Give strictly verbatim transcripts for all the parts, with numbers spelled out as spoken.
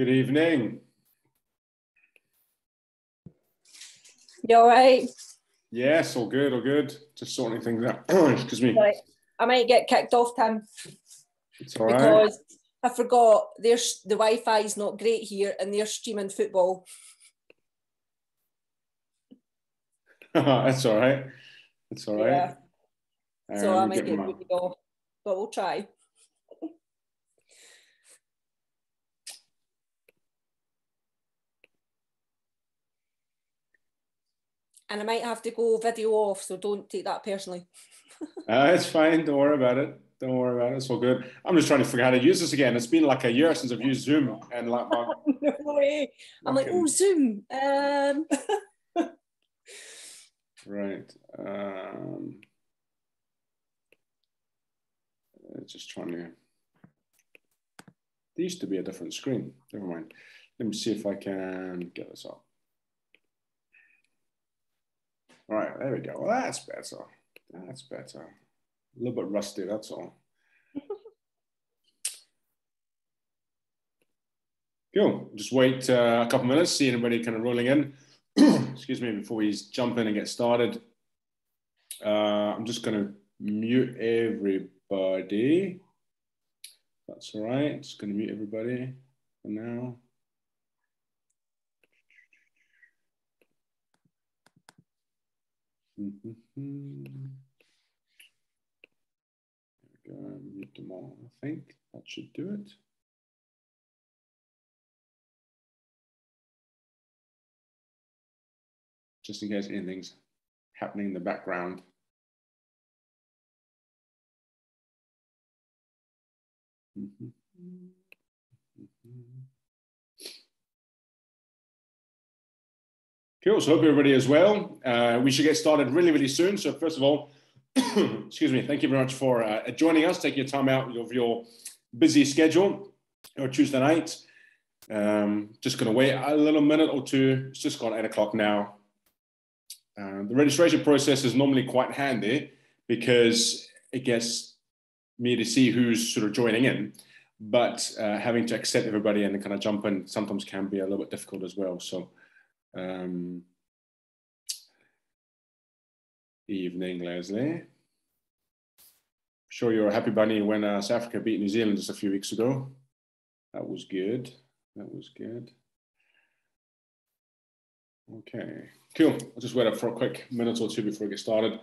Good evening. You all right? Yes, all good, all good. Just sorting things out. Excuse me. Right. I might get kicked off, Tim. It's all right. Because I forgot their, the Wi-Fi is not great here and they're streaming football. That's all right. That's all right. Yeah. So um, I might get rid off, but we'll try. And I might have to go video off, so don't take that personally. uh, it's fine. Don't worry about it. Don't worry about it. It's all good. I'm just trying to figure out how to use this again. It's been like a year since I've used Zoom. And like, no way. I'm like, oh, Zoom. Um... right. Um, just trying to. There used to be a different screen. Never mind. Let me see if I can get this up. All right, there we go. Well, that's better. That's better. A little bit rusty, that's all. Cool. Just wait uh, a couple minutes, see anybody kind of rolling in. Excuse me, before we jump in and get started. Uh, I'm just going to mute everybody. That's all right. Just going to mute everybody for now. Mm-hmm. There we go, mute them all, I think. That should do it. Just in case anything's happening in the background. Mm-hmm. Cool, so hope everybody is well. Uh, we should get started really, really soon. So first of all, excuse me, thank you very much for uh, joining us, taking your time out of your busy schedule or Tuesday night. Um, just gonna wait a little minute or two. It's just gone eight o'clock now. Uh, the registration process is normally quite handy because it gets me to see who's sort of joining in, but uh, having to accept everybody and kind of jump in sometimes can be a little bit difficult as well. So. Um, evening, Leslie. I'm sure you're a happy bunny when uh, South Africa beat New Zealand just a few weeks ago. That was good. That was good. Okay, cool. I'll just wait up for a quick minute or two before we get started.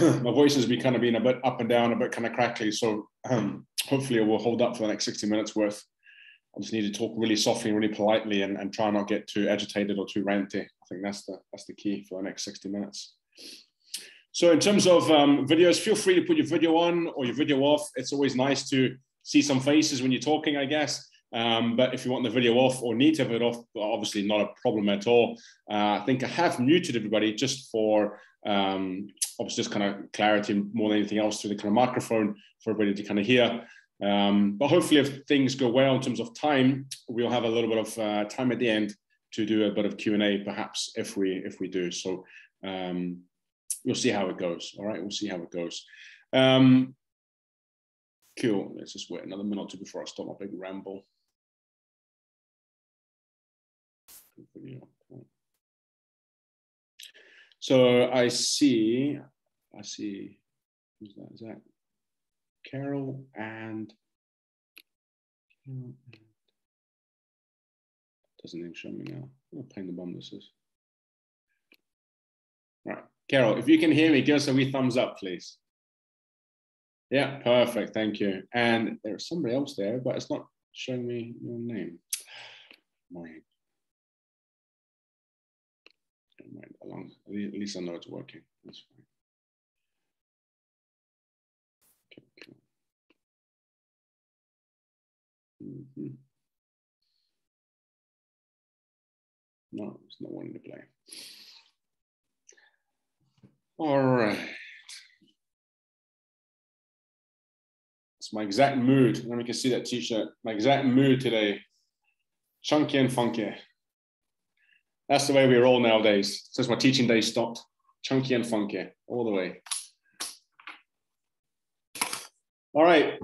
My voice has been kind of been a bit up and down, a bit kind of crackly. So um, hopefully it will hold up for the next sixty minutes worth. I just need to talk really softly, really politely, and, and try not get too agitated or too ranty. I think that's the, that's the key for the next sixty minutes. So in terms of um, videos, feel free to put your video on or your video off. It's always nice to see some faces when you're talking, I guess. Um, but if you want the video off or need to have it off, obviously not a problem at all. Uh, I think I have muted everybody just for um, obviously just kind of clarity more than anything else through the kind of microphone for everybody to kind of hear. Um, but hopefully if things go well in terms of time, we'll have a little bit of uh, time at the end to do a bit of Q and A perhaps if we, if we do. So um, we'll see how it goes. All right, we'll see how it goes. Um, cool, let's just wait another minute or two before I start my big ramble. So I see, I see, who's that, is that? Carol and, Carol and doesn't even show me now. What a pain in the bum this is. Right, Carol, if you can hear me, give us a wee thumbs up, please. Yeah, perfect, thank you. And there's somebody else there, but it's not showing me your name. Mine. At least I know it's working. That's fine. Mm-hmm. No, it's not wanting to play. All right. It's my exact mood. Now we can see that t-shirt. My exact mood today. Chunky and funky. That's the way we roll nowadays. Since my teaching days stopped. Chunky and funky. All the way. All right.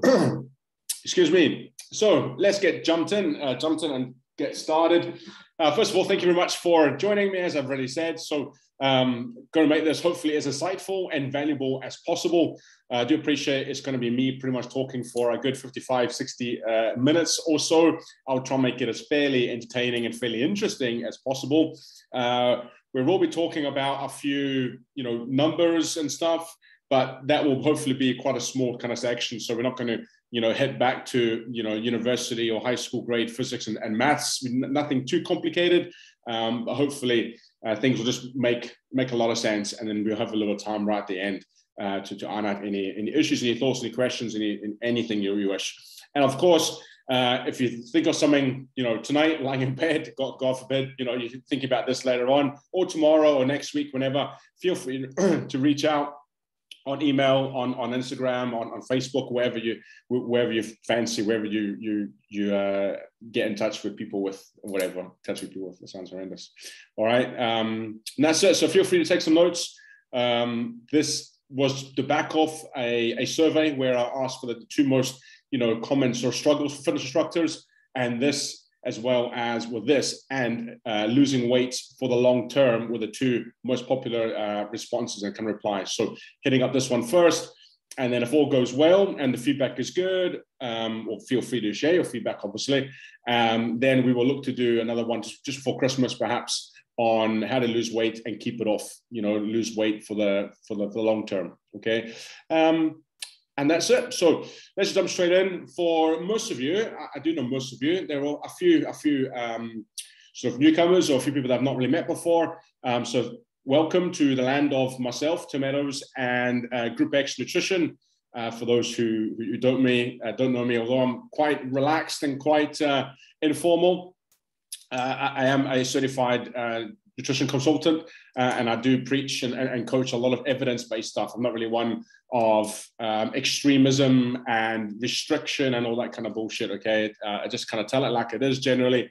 Excuse me. So let's get jumped in, uh, jumped in and get started. Uh, first of all, thank you very much for joining me, as I've already said. So um, going to make this hopefully as insightful and valuable as possible. Uh, I do appreciate it's going to be me pretty much talking for a good fifty-five, sixty uh, minutes or so. I'll try and make it as fairly entertaining and fairly interesting as possible. Uh, we will be talking about a few, you know, numbers and stuff, but that will hopefully be quite a small kind of section. So we're not going to, you know, head back to, you know, university or high school grade physics and, and maths, nothing too complicated. Um, but hopefully uh, things will just make, make a lot of sense. And then we'll have a little time right at the end uh, to, to iron out any, any issues, any thoughts, any questions, any, anything you, you wish. And of course, uh, if you think of something, you know, tonight, lying in bed, God, God forbid, you know, you think about this later on or tomorrow or next week, whenever, feel free to reach out on email, on, on Instagram, on, on Facebook, wherever you wherever you fancy, wherever you you you uh, get in touch with people with whatever touch with people with. That sounds horrendous. All right, um, and that's it. So feel free to take some notes. Um, this was the back of a, a survey where I asked for the two most you know comments or struggles for fitness instructors, and this as well as with this and uh, losing weight for the long term were the two most popular uh, responses and can reply. So hitting up this one first, and then if all goes well and the feedback is good, um, or feel free to share your feedback, obviously, um, then we will look to do another one just for Christmas, perhaps, on how to lose weight and keep it off, you know, lose weight for the, for the, for the long term, okay? Um, And that's it. So let's jump straight in. For most of you, I do know most of you, there were a few a few um, sort of newcomers or a few people that I've not really met before. Um, so welcome to the land of myself, Tim Meadows, and uh, Group X Nutrition. Uh, for those who, who don't, me, uh, don't know me, although I'm quite relaxed and quite uh, informal, uh, I, I am a certified uh, nutrition consultant, uh, and I do preach and, and coach a lot of evidence-based stuff. I'm not really one of um, extremism and restriction and all that kind of bullshit, okay? Uh, I just kind of tell it like it is generally.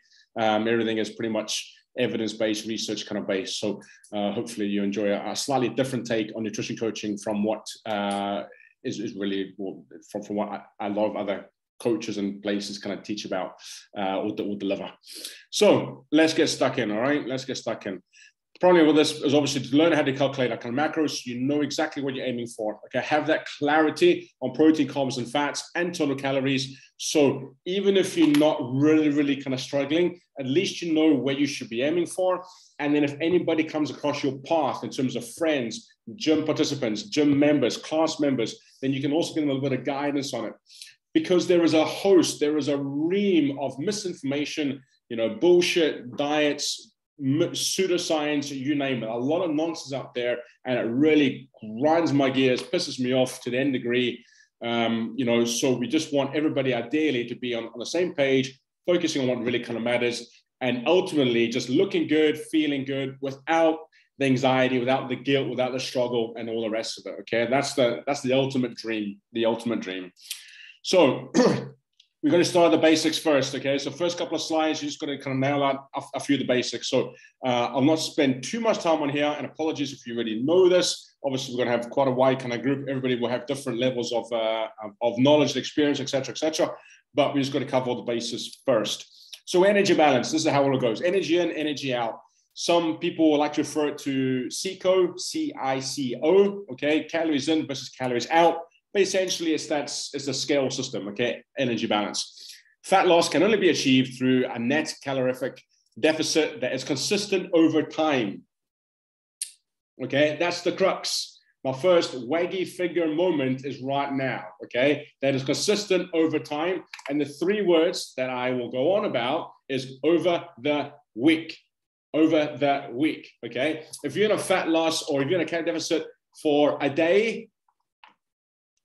Um, everything is pretty much evidence-based, research kind of based. So uh, hopefully you enjoy a, a slightly different take on nutrition coaching from what uh, is, is really, well, from, from what I, a lot of other coaches and places kind of teach about uh, or, or deliver. So let's get stuck in, all right? Let's get stuck in. The problem with this is obviously to learn how to calculate our kind of macros, so you know exactly what you're aiming for. Okay, have that clarity on protein, carbs, and fats and total calories. So even if you're not really, really kind of struggling, at least you know where you should be aiming for. And then if anybody comes across your path in terms of friends, gym participants, gym members, class members, then you can also give them a little bit of guidance on it. Because there is a host, there is a ream of misinformation, you know, bullshit, diets, pseudoscience, you name it. A lot of nonsense out there, and it really grinds my gears, pisses me off to the end degree. Um, you know, so we just want everybody ideally to be on, on the same page, focusing on what really kind of matters, and ultimately just looking good, feeling good without the anxiety, without the guilt, without the struggle, and all the rest of it. Okay, that's the that's the ultimate dream, the ultimate dream. So we're going to start the basics first, okay? So first couple of slides, you're just going to kind of nail out a, a few of the basics. So uh, I'll not spend too much time on here, and apologies if you already know this. Obviously, we're going to have quite a wide kind of group. Everybody will have different levels of, uh, of knowledge, experience, et cetera, et cetera. But we're just going to cover all the bases first. So energy balance, this is how it goes. Energy in, energy out. Some people like to refer to C I C O, C I C O, okay? Calories in versus calories out. But essentially, it's that's it's a scale system, okay? Energy balance. Fat loss can only be achieved through a net calorific deficit that is consistent over time. Okay, that's the crux. My first waggy figure moment is right now, okay? That is consistent over time. And the three words that I will go on about is over the week. Over the week, okay? If you're in a fat loss or if you're in a calorie deficit for a day,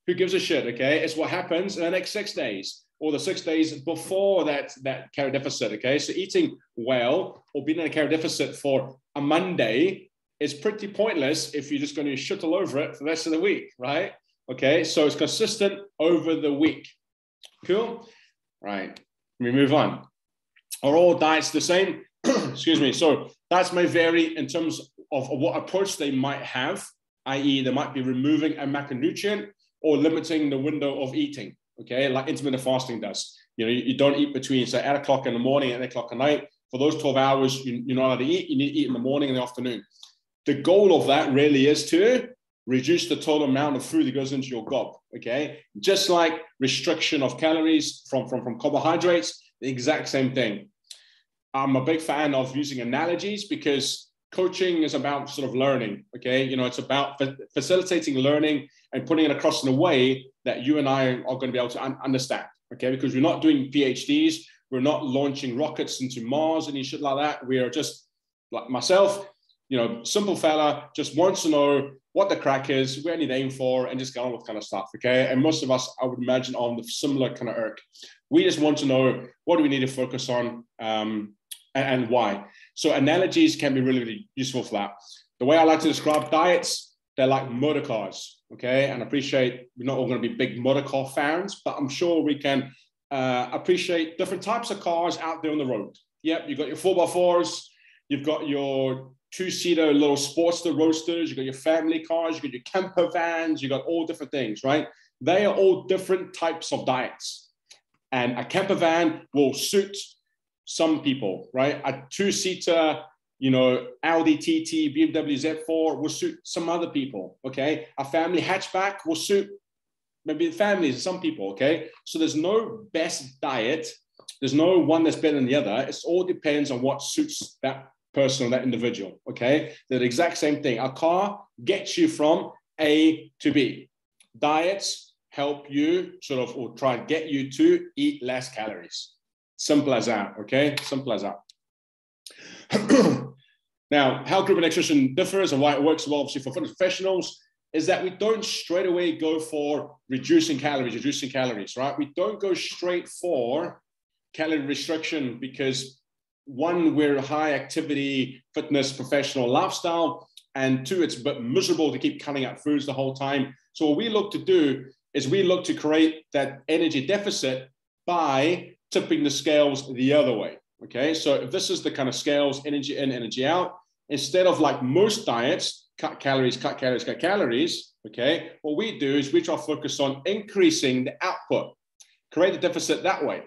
who gives a shit, okay? It's what happens in the next six days or the six days before that, that calorie deficit, okay? So eating well or being in a calorie deficit for a Monday is pretty pointless if you're just going to shit all over it for the rest of the week, right? Okay, so it's consistent over the week. Cool? Right, we move on. Are all diets the same? Excuse me. So diets may vary in terms of what approach they might have, that is they might be removing a macronutrient or limiting the window of eating, okay? Like intermittent fasting does. You know, you, you don't eat between, so eight o'clock in the morning and eight o'clock at night. For those twelve hours, you, you're not allowed to eat. You need to eat in the morning and the afternoon. The goal of that really is to reduce the total amount of food that goes into your gob, okay? Just like restriction of calories from, from, from carbohydrates, the exact same thing. I'm a big fan of using analogies because coaching is about sort of learning, okay? You know, it's about fa- facilitating learning and putting it across in a way that you and I are going to be able to un- understand, okay? Because we're not doing PhDs. We're not launching rockets into Mars and shit like that. We are just, like myself, you know, simple fella, just wants to know what the crack is, where I need to aim for, and just get on with kind of stuff, okay? And most of us, I would imagine, are on the similar kind of irk. We just want to know what do we need to focus on um, and, and why. So analogies can be really, really useful for that. The way I like to describe diets, they're like motor cars, okay? And I appreciate we're not all going to be big motor car fans, but I'm sure we can uh, appreciate different types of cars out there on the road. Yep, you've got your four by fours, you've got your two-seater little Sportster Roadsters, you've got your family cars, you've got your camper vans, you've got all different things, right? They are all different types of diets. And a camper van will suit some people, right? A two-seater, you know, Audi T T, B M W Z four will suit some other people, okay? A family hatchback will suit maybe families, some people, okay? So there's no best diet. There's no one that's better than the other. It all depends on what suits that person, that individual, okay? They're the exact same thing. A car gets you from A to B. Diets help you sort of, or try and get you to eat less calories. Simple as that, okay? Simple as that. Now, how group nutrition differs and why it works well, obviously, for fitness professionals is that we don't straight away go for reducing calories, reducing calories, right? We don't go straight for calorie restriction because one, we're a high activity, fitness, professional lifestyle. And two, it's a bit miserable to keep cutting out foods the whole time. So what we look to do is we look to create that energy deficit by tipping the scales the other way, okay? So if this is the kind of scales, energy in, energy out, instead of like most diets, cut calories, cut calories, cut calories, okay? What we do is we try to focus on increasing the output, create the deficit that way,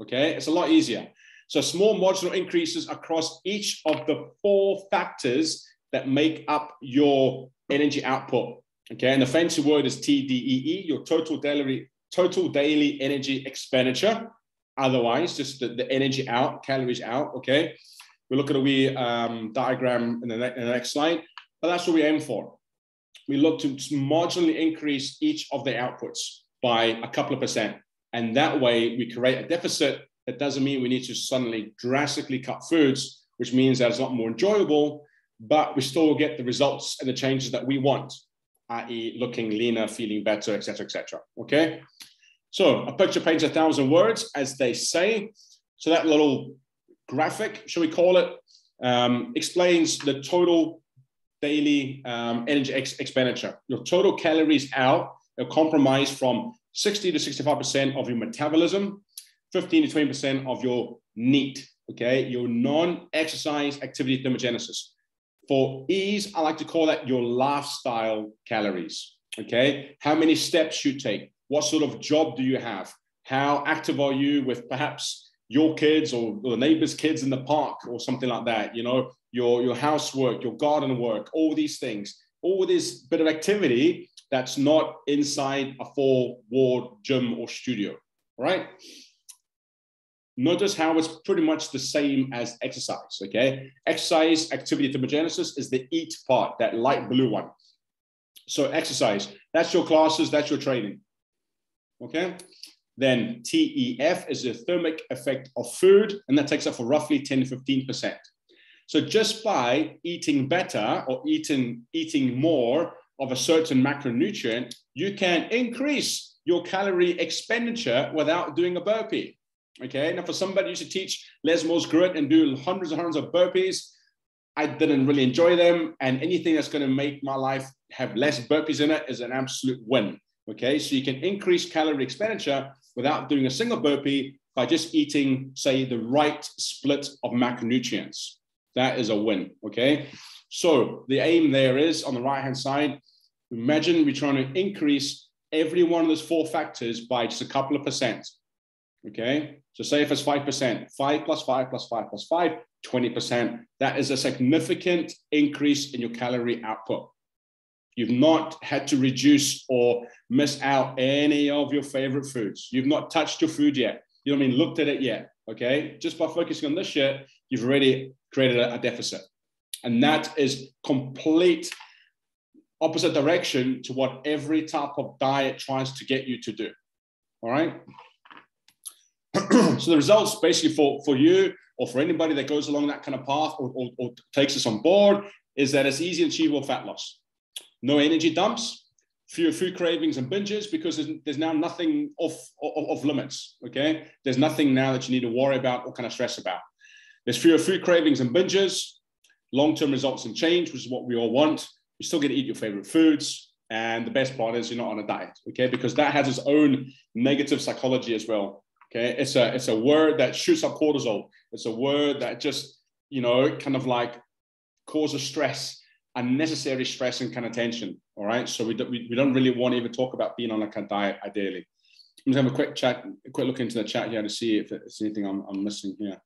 okay? It's a lot easier. So small marginal increases across each of the four factors that make up your energy output, okay? And the fancy word is T D E E, your total daily, total daily energy expenditure. Otherwise, just the, the energy out, calories out, okay? We'll look at a wee um, diagram in the, ne- in the next slide, but that's what we aim for. We look to marginally increase each of the outputs by a couple of percent. And that way we create a deficit. That doesn't mean we need to suddenly drastically cut foods, which means that it's not more enjoyable, but we still get the results and the changes that we want, that is looking leaner, feeling better, et cetera, et cetera, okay? So a picture paints a thousand words, as they say. So that little graphic, shall we call it, um, explains the total daily um, energy ex- expenditure. Your total calories out are compromised from sixty to sixty-five percent of your metabolism, fifteen to twenty percent of your NEAT, okay? Your non-exercise activity thermogenesis. For ease, I like to call that your lifestyle calories, okay? How many steps you take? What sort of job do you have? How active are you with perhaps your kids or the neighbor's kids in the park or something like that? You know, your, your housework, your garden work, all these things, all this bit of activity that's not inside a four-wall gym or studio, all right? Notice how it's pretty much the same as exercise, okay? Exercise activity thermogenesis is the EAT part, that light blue one. So exercise, that's your classes, that's your training, okay? Then T E F is the thermic effect of food, and that takes up for roughly ten to fifteen percent. So just by eating better or eating, eating more of a certain macronutrient, you can increase your calorie expenditure without doing a burpee. Okay, now for somebody who used to teach Les Mills Grit and do hundreds and hundreds of burpees, I didn't really enjoy them. And anything that's going to make my life have less burpees in it is an absolute win. Okay, so you can increase calorie expenditure without doing a single burpee by just eating, say, the right split of macronutrients. That is a win. Okay, so the aim there is on the right hand side, imagine we're trying to increase every one of those four factors by just a couple of percent. Okay, so say if it's five percent, five plus five plus five plus five, twenty percent, that is a significant increase in your calorie output. You've not had to reduce or miss out any of your favorite foods. You've not touched your food yet. You know what I mean? Looked at it yet, okay? Just by focusing on this shit, you've already created a, a deficit. And that is complete opposite direction to what every type of diet tries to get you to do, all right? So the results basically for, for you or for anybody that goes along that kind of path or, or, or takes this on board is that it's easy and achievable fat loss. No energy dumps, fewer food cravings and binges, because there's, there's now nothing off, off, off limits, okay? There's nothing now that you need to worry about or kind of stress about. There's fewer food cravings and binges, long-term results and change, which is what we all want. You still get to eat your favorite foods. And the best part is you're not on a diet, okay? Because that has its own negative psychology as well, okay? It's a, it's a word that shoots up cortisol. It's a word that just, you know, kind of like causes stress, unnecessary stress and kind of tension, all right? So we don't, we, we don't really want to even talk about being on a kind of diet, ideally. I'm gonna have a quick chat, a quick look into the chat here to see if there's anything I'm, I'm missing here.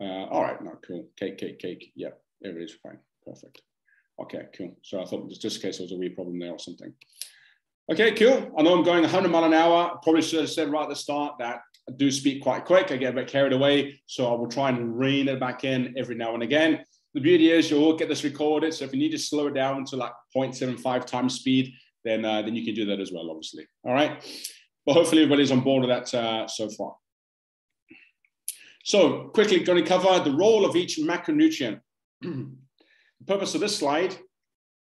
Uh, all right, no, cool, cake, cake, cake. Yeah, there it is, fine, perfect. Okay, cool. So I thought just, just in case there was a wee problem there or something. Okay, cool. I know I'm going a hundred mile an hour. Probably should have said right at the start that I do speak quite quick. I get a bit carried away. So I will try and rein it back in every now and again. The beauty is you'll get this recorded. So if you need to slow it down to like zero point seven five times speed, then, uh, then you can do that as well, obviously. All right. But hopefully everybody's on board with that uh, so far. So quickly going to cover the role of each macronutrient. The purpose of this slide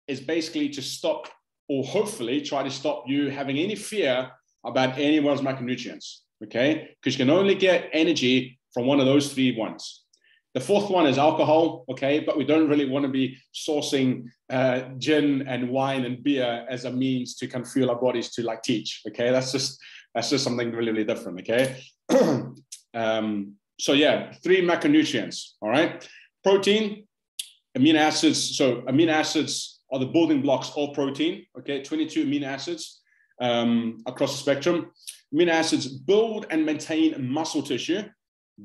is basically to stop or hopefully try to stop you having any fear about anyone's macronutrients, okay? Because you can only get energy from one of those three ones. The fourth one is alcohol, okay? But we don't really want to be sourcing uh, gin and wine and beer as a means to kind of fuel our bodies to like teach, okay? That's just, that's just something really, really different, okay? um, so yeah, three macronutrients, all right? Protein. Amino acids, so amino acids are the building blocks of protein, okay, twenty-two amino acids um, across the spectrum. Amino acids build and maintain muscle tissue,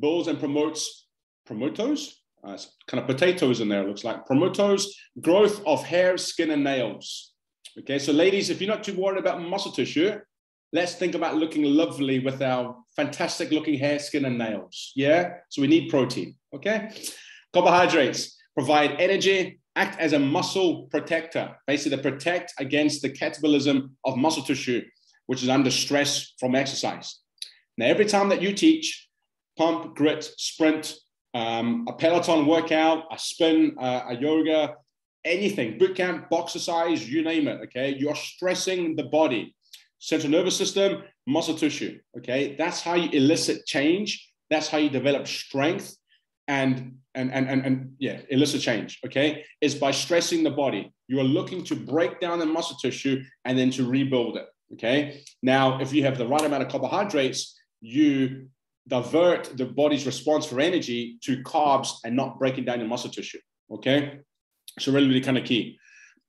builds and promotes, promotose, uh, kind of potatoes in there, it looks like, promotose, growth of hair, skin, and nails. Okay, so ladies, if you're not too worried about muscle tissue, let's think about looking lovely with our fantastic looking hair, skin, and nails, yeah? So we need protein, okay? Carbohydrates. Provide energy, act as a muscle protector, basically to protect against the catabolism of muscle tissue, which is under stress from exercise. Now, every time that you teach pump, grit, sprint, um, a Peloton workout, a spin, uh, a yoga, anything, boot camp, box exercise, you name it, okay? You're stressing the body, central nervous system, muscle tissue, okay? That's how you elicit change. That's how you develop strength and And, and, and, and yeah, elicit change, okay, is by stressing the body. You are looking to break down the muscle tissue and then to rebuild it, okay? Now, if you have the right amount of carbohydrates, you divert the body's response for energy to carbs and not breaking down your muscle tissue, okay? So really, really kind of key.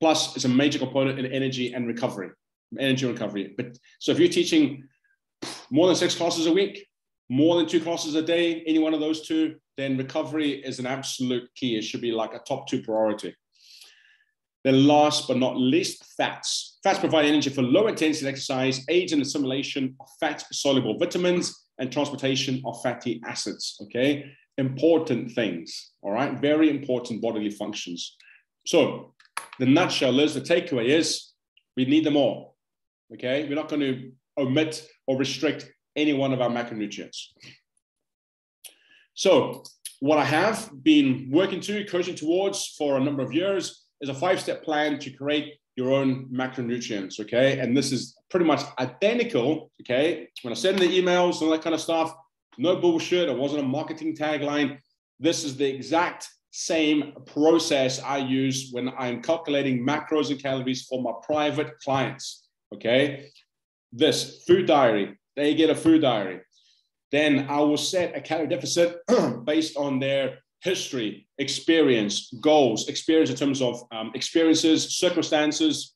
Plus, it's a major component in energy and recovery, energy recovery. But so if you're teaching more than six classes a week, more than two classes a day, any one of those two, then recovery is an absolute key. It should be like a top two priority. Then last but not least, fats. Fats provide energy for low intensity exercise, aids in assimilation of fat-soluble vitamins and transportation of fatty acids, okay? Important things, all right? Very important bodily functions. So the nutshell is, the takeaway is, we need them all, okay? We're not going to omit or restrict any one of our macronutrients. So what I have been working to, coaching towards for a number of years is a five-step plan to create your own macronutrients, okay? And this is pretty much identical, okay? When I send the emails and all that kind of stuff, no bullshit, it wasn't a marketing tagline. This is the exact same process I use when I'm calculating macros and calories for my private clients, okay? This food diary, they get a food diary. Then I will set a calorie deficit based on their history, experience, goals, experience in terms of um, experiences, circumstances,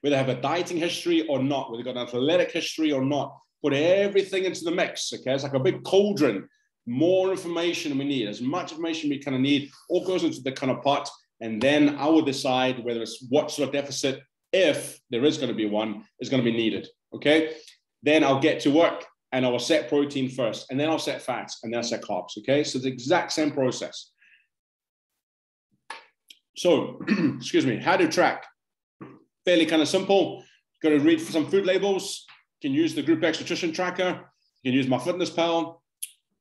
whether they have a dieting history or not, whether they've got an athletic history or not. Put everything into the mix, okay? It's like a big cauldron. More information we need, as much information we kind of need, all goes into the kind of pot. And then I will decide whether it's what sort of deficit, if there is going to be one, is going to be needed, okay? Then I'll get to work and I will set protein first, and then I'll set fats, and then I'll set carbs, okay? So it's the exact same process. So, excuse me, how to track? Fairly kind of simple. Got to read some food labels. You can use the Group X Nutrition Tracker. You can use MyFitnessPal.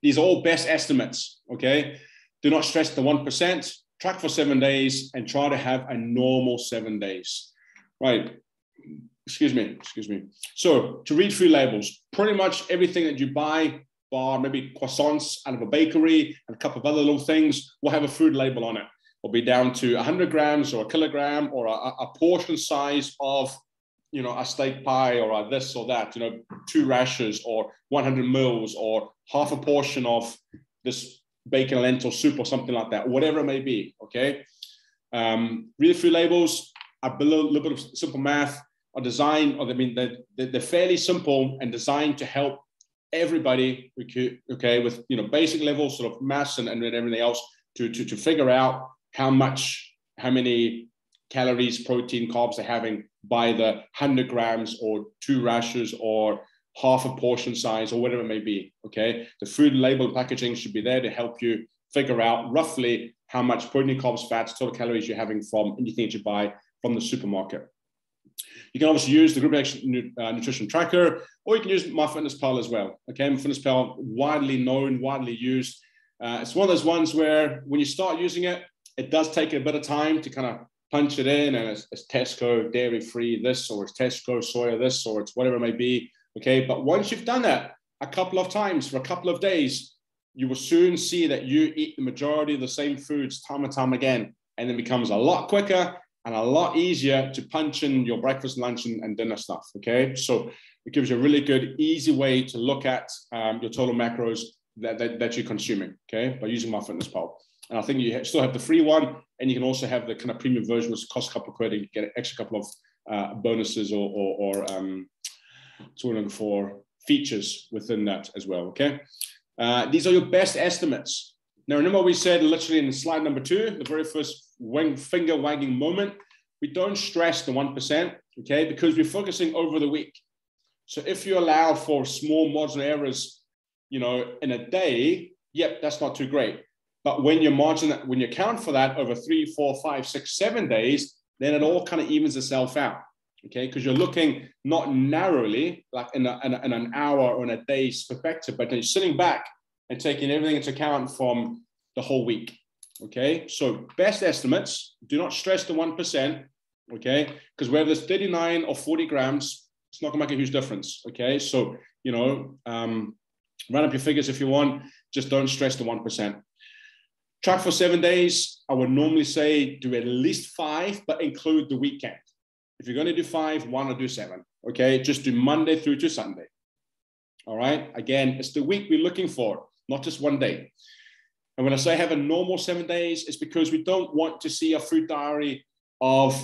These are all best estimates, okay? Do not stress the one percent. Track for seven days and try to have a normal seven days. Right, excuse me, excuse me. So to read food labels, pretty much everything that you buy, bar maybe croissants out of a bakery and a couple of other little things, will have a food label on it. It'll be down to one hundred grams or a kilogram or a, a portion size of, you know, a steak pie or a this or that, you know, two rashers or one hundred mils or half a portion of this bacon and lentil soup or something like that, whatever it may be, okay? Um, read through labels, a little bit of simple math, are designed, or I mean, they're, they're fairly simple and designed to help everybody, okay, with, you know, basic levels, sort of maths and, and everything else to, to, to figure out how much, how many calories, protein, carbs they're having by the one hundred grams or two rashers or half a portion size or whatever it may be, okay? The food label packaging should be there to help you figure out roughly how much protein, carbs, fats, total calories you're having from anything that you buy from the supermarket. You can obviously use the Group X Nutrition Tracker, or you can use MyFitnessPal as well, okay? MyFitnessPal, widely known, widely used. Uh, it's one of those ones where when you start using it, it does take a bit of time to kind of punch it in, and it's, it's Tesco dairy-free this, or it's Tesco soya this, or it's whatever it may be, okay? But once you've done that a couple of times for a couple of days, you will soon see that you eat the majority of the same foods time and time again, and it becomes a lot quicker and a lot easier to punch in your breakfast, lunch, and, and dinner stuff, okay? So it gives you a really good, easy way to look at um, your total macros that, that, that you're consuming, okay, by using MyFitnessPal. And I think you still have the free one, and you can also have the kind of premium version, which costs a couple of quid, and you get an extra couple of uh, bonuses or, or, or um, sort for features within that as well, okay? Uh, these are your best estimates. Now, remember we said literally in slide number two, the very first wang, finger wagging moment, we don't stress the one percent, okay? Because we're focusing over the week. So if you allow for small marginal errors, you know, in a day, yep, that's not too great. But when you margin, when you account for that over three, four, five, six, seven days, then it all kind of evens itself out, okay? Because you're looking not narrowly, like in, a, in, a, in an hour or in a day's perspective, but you're sitting back and taking everything into account from the whole week, okay? So best estimates, do not stress the one percent, okay? Because whether it's thirty-nine or forty grams, it's not going to make a huge difference, okay? So, you know, um, run up your figures if you want, just don't stress the one percent. Track for seven days, I would normally say do at least five, but include the weekend. If you're going to do five, why not do seven? Okay, just do Monday through to Sunday. All right, again, it's the week we're looking for, not just one day. And when I say have a normal seven days, it's because we don't want to see a food diary of,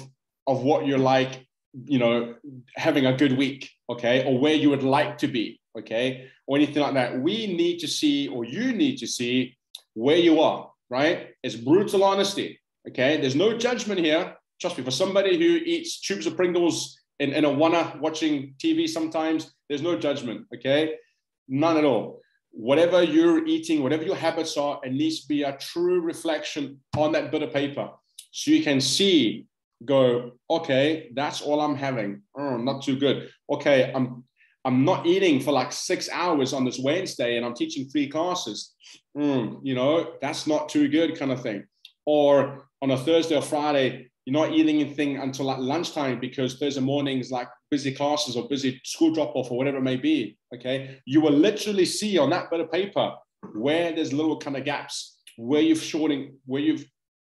of what you're like, you know, having a good week, okay, or where you would like to be, okay, or anything like that. We need to see, or you need to see, where you are. Right? It's brutal honesty. Okay. There's no judgment here. Trust me, for somebody who eats tubes of Pringles in, in a wanna watching T V sometimes, there's no judgment. Okay. None at all. Whatever you're eating, whatever your habits are, it needs to be a true reflection on that bit of paper. So you can see, go, okay, that's all I'm having. Oh, not too good. Okay. I'm, I'm not eating for like six hours on this Wednesday and I'm teaching three classes. Mm, you know, that's not too good kind of thing. Or on a Thursday or Friday, you're not eating anything until like lunchtime because Thursday morning is like busy classes or busy school drop-off or whatever it may be, okay? You will literally see on that bit of paper where there's little kind of gaps, where you've shorting, where you've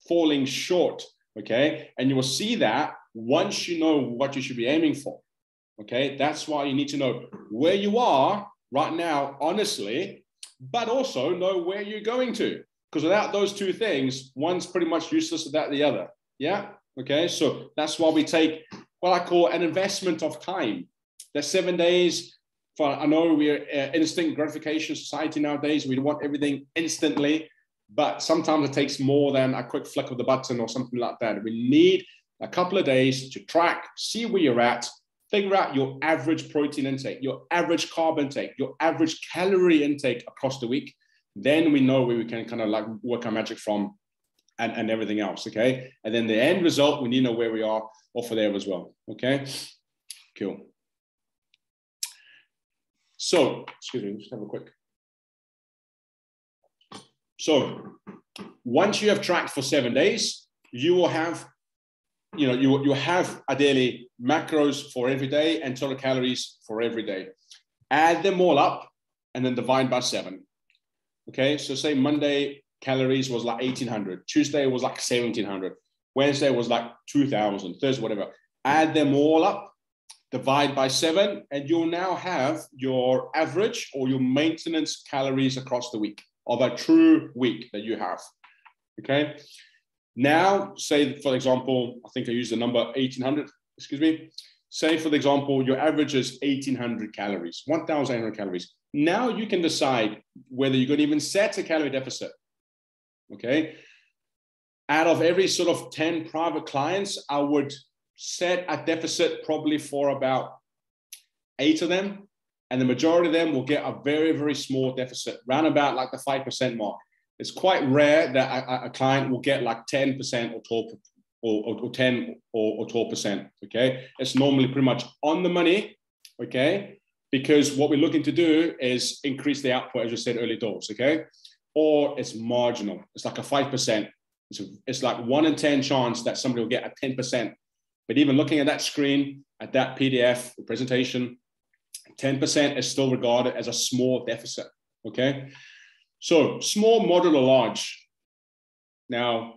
falling short, okay? And you will see that once you know what you should be aiming for. Okay, that's why you need to know where you are right now, honestly, but also know where you're going to. Because without those two things, one's pretty much useless without the other. Yeah, okay, so that's why we take what I call an investment of time. There's seven days for, I know we're uh, instant gratification society nowadays. We want everything instantly, but sometimes it takes more than a quick flick of the button or something like that. We need a couple of days to track, see where you're at, figure out your average protein intake, your average carb intake, your average calorie intake across the week. Then we know where we can kind of like work our magic from and, and everything else, okay? And then the end result, we need to know where we are off of there as well, okay? Cool. So, excuse me, just have a quick. So, once you have tracked for seven days, you will have, you know, you, you have ideally macros for every day and total calories for every day. Add them all up and then divide by seven. Okay, so say Monday calories was like eighteen hundred, Tuesday was like seventeen hundred, Wednesday was like two thousand, Thursday, whatever. Add them all up, divide by seven, and you'll now have your average or your maintenance calories across the week of a true week that you have. Okay, now say, for example, I think I used the number eighteen hundred, excuse me. Say, for example, your average is eighteen hundred calories, one thousand eight hundred calories. Now you can decide whether you're going to even set a calorie deficit, okay? Out of every sort of ten private clients, I would set a deficit probably for about eight of them, and the majority of them will get a very, very small deficit, round about like the five percent mark. It's quite rare that a, a client will get like ten percent or twelve percent or, or, or ten or, or twelve percent, okay? It's normally pretty much on the money, okay? Because what we're looking to do is increase the output, as you said, early doors, okay? Or it's marginal. It's like a five percent. It's, a, it's like one in ten chance that somebody will get a ten percent. But even looking at that screen, at that P D F presentation, ten percent is still regarded as a small deficit, okay? So small, moderate, or large. Now,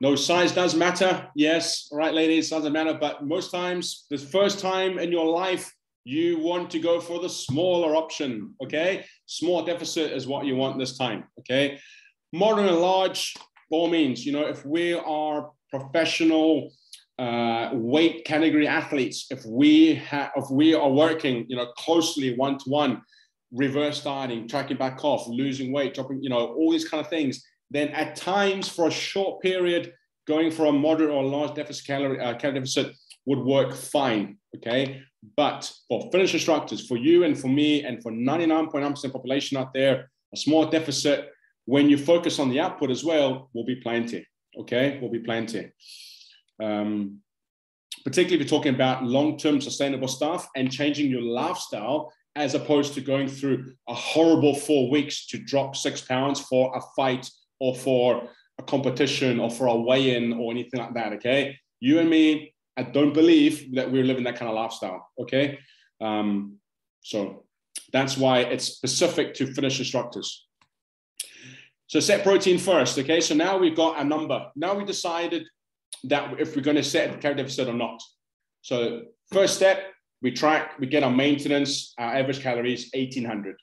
no, size does matter. Yes, all right, ladies, size doesn't matter. But most times, the first time in your life, you want to go for the smaller option, okay? Small deficit is what you want this time, okay? Moderate and large, by all means, you know, if we are professional uh, weight category athletes, if we have, if we are working, you know, closely one-to-one, reverse dieting, tracking back off, losing weight, dropping, you know, all these kind of things, then at times for a short period, going for a moderate or large deficit calorie, uh, calorie deficit would work fine, okay? But for fitness instructors, for you and for me and for ninety-nine point nine percent population out there, a small deficit, when you focus on the output as well, will be plenty, okay? Will be plenty. Um, particularly if you're talking about long-term sustainable stuff and changing your lifestyle as opposed to going through a horrible four weeks to drop six pounds for a fight or for a competition or for a weigh-in or anything like that, okay? You and me, I don't believe that we're living that kind of lifestyle, okay? Um, so that's why it's specific to fitness instructors. So set protein first, okay? So now we've got a number. Now we decided that if we're going to set a calorie deficit or not. So first step, we track, we get our maintenance, our average calories, eighteen hundred.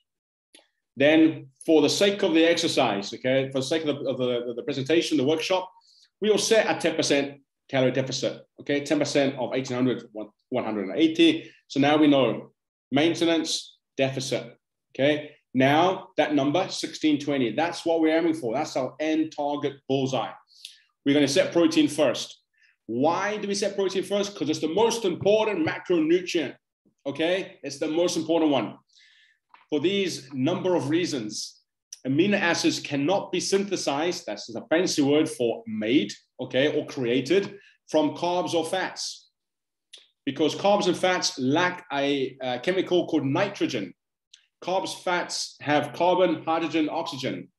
Then for the sake of the exercise, okay, for the sake of the, of the, the presentation, the workshop, we will set a ten percent calorie deficit, okay? ten percent of eighteen hundred, one hundred eighty. So now we know maintenance deficit, okay? Now that number, sixteen twenty, that's what we're aiming for. That's our end target bullseye. We're gonna set protein first. Why do we set protein first? Because it's the most important macronutrient, okay? It's the most important one. For these number of reasons, amino acids cannot be synthesized, that's a fancy word for made, okay, or created from carbs or fats, because carbs and fats lack a, a chemical called nitrogen. Carbs, fats have carbon, hydrogen, oxygen.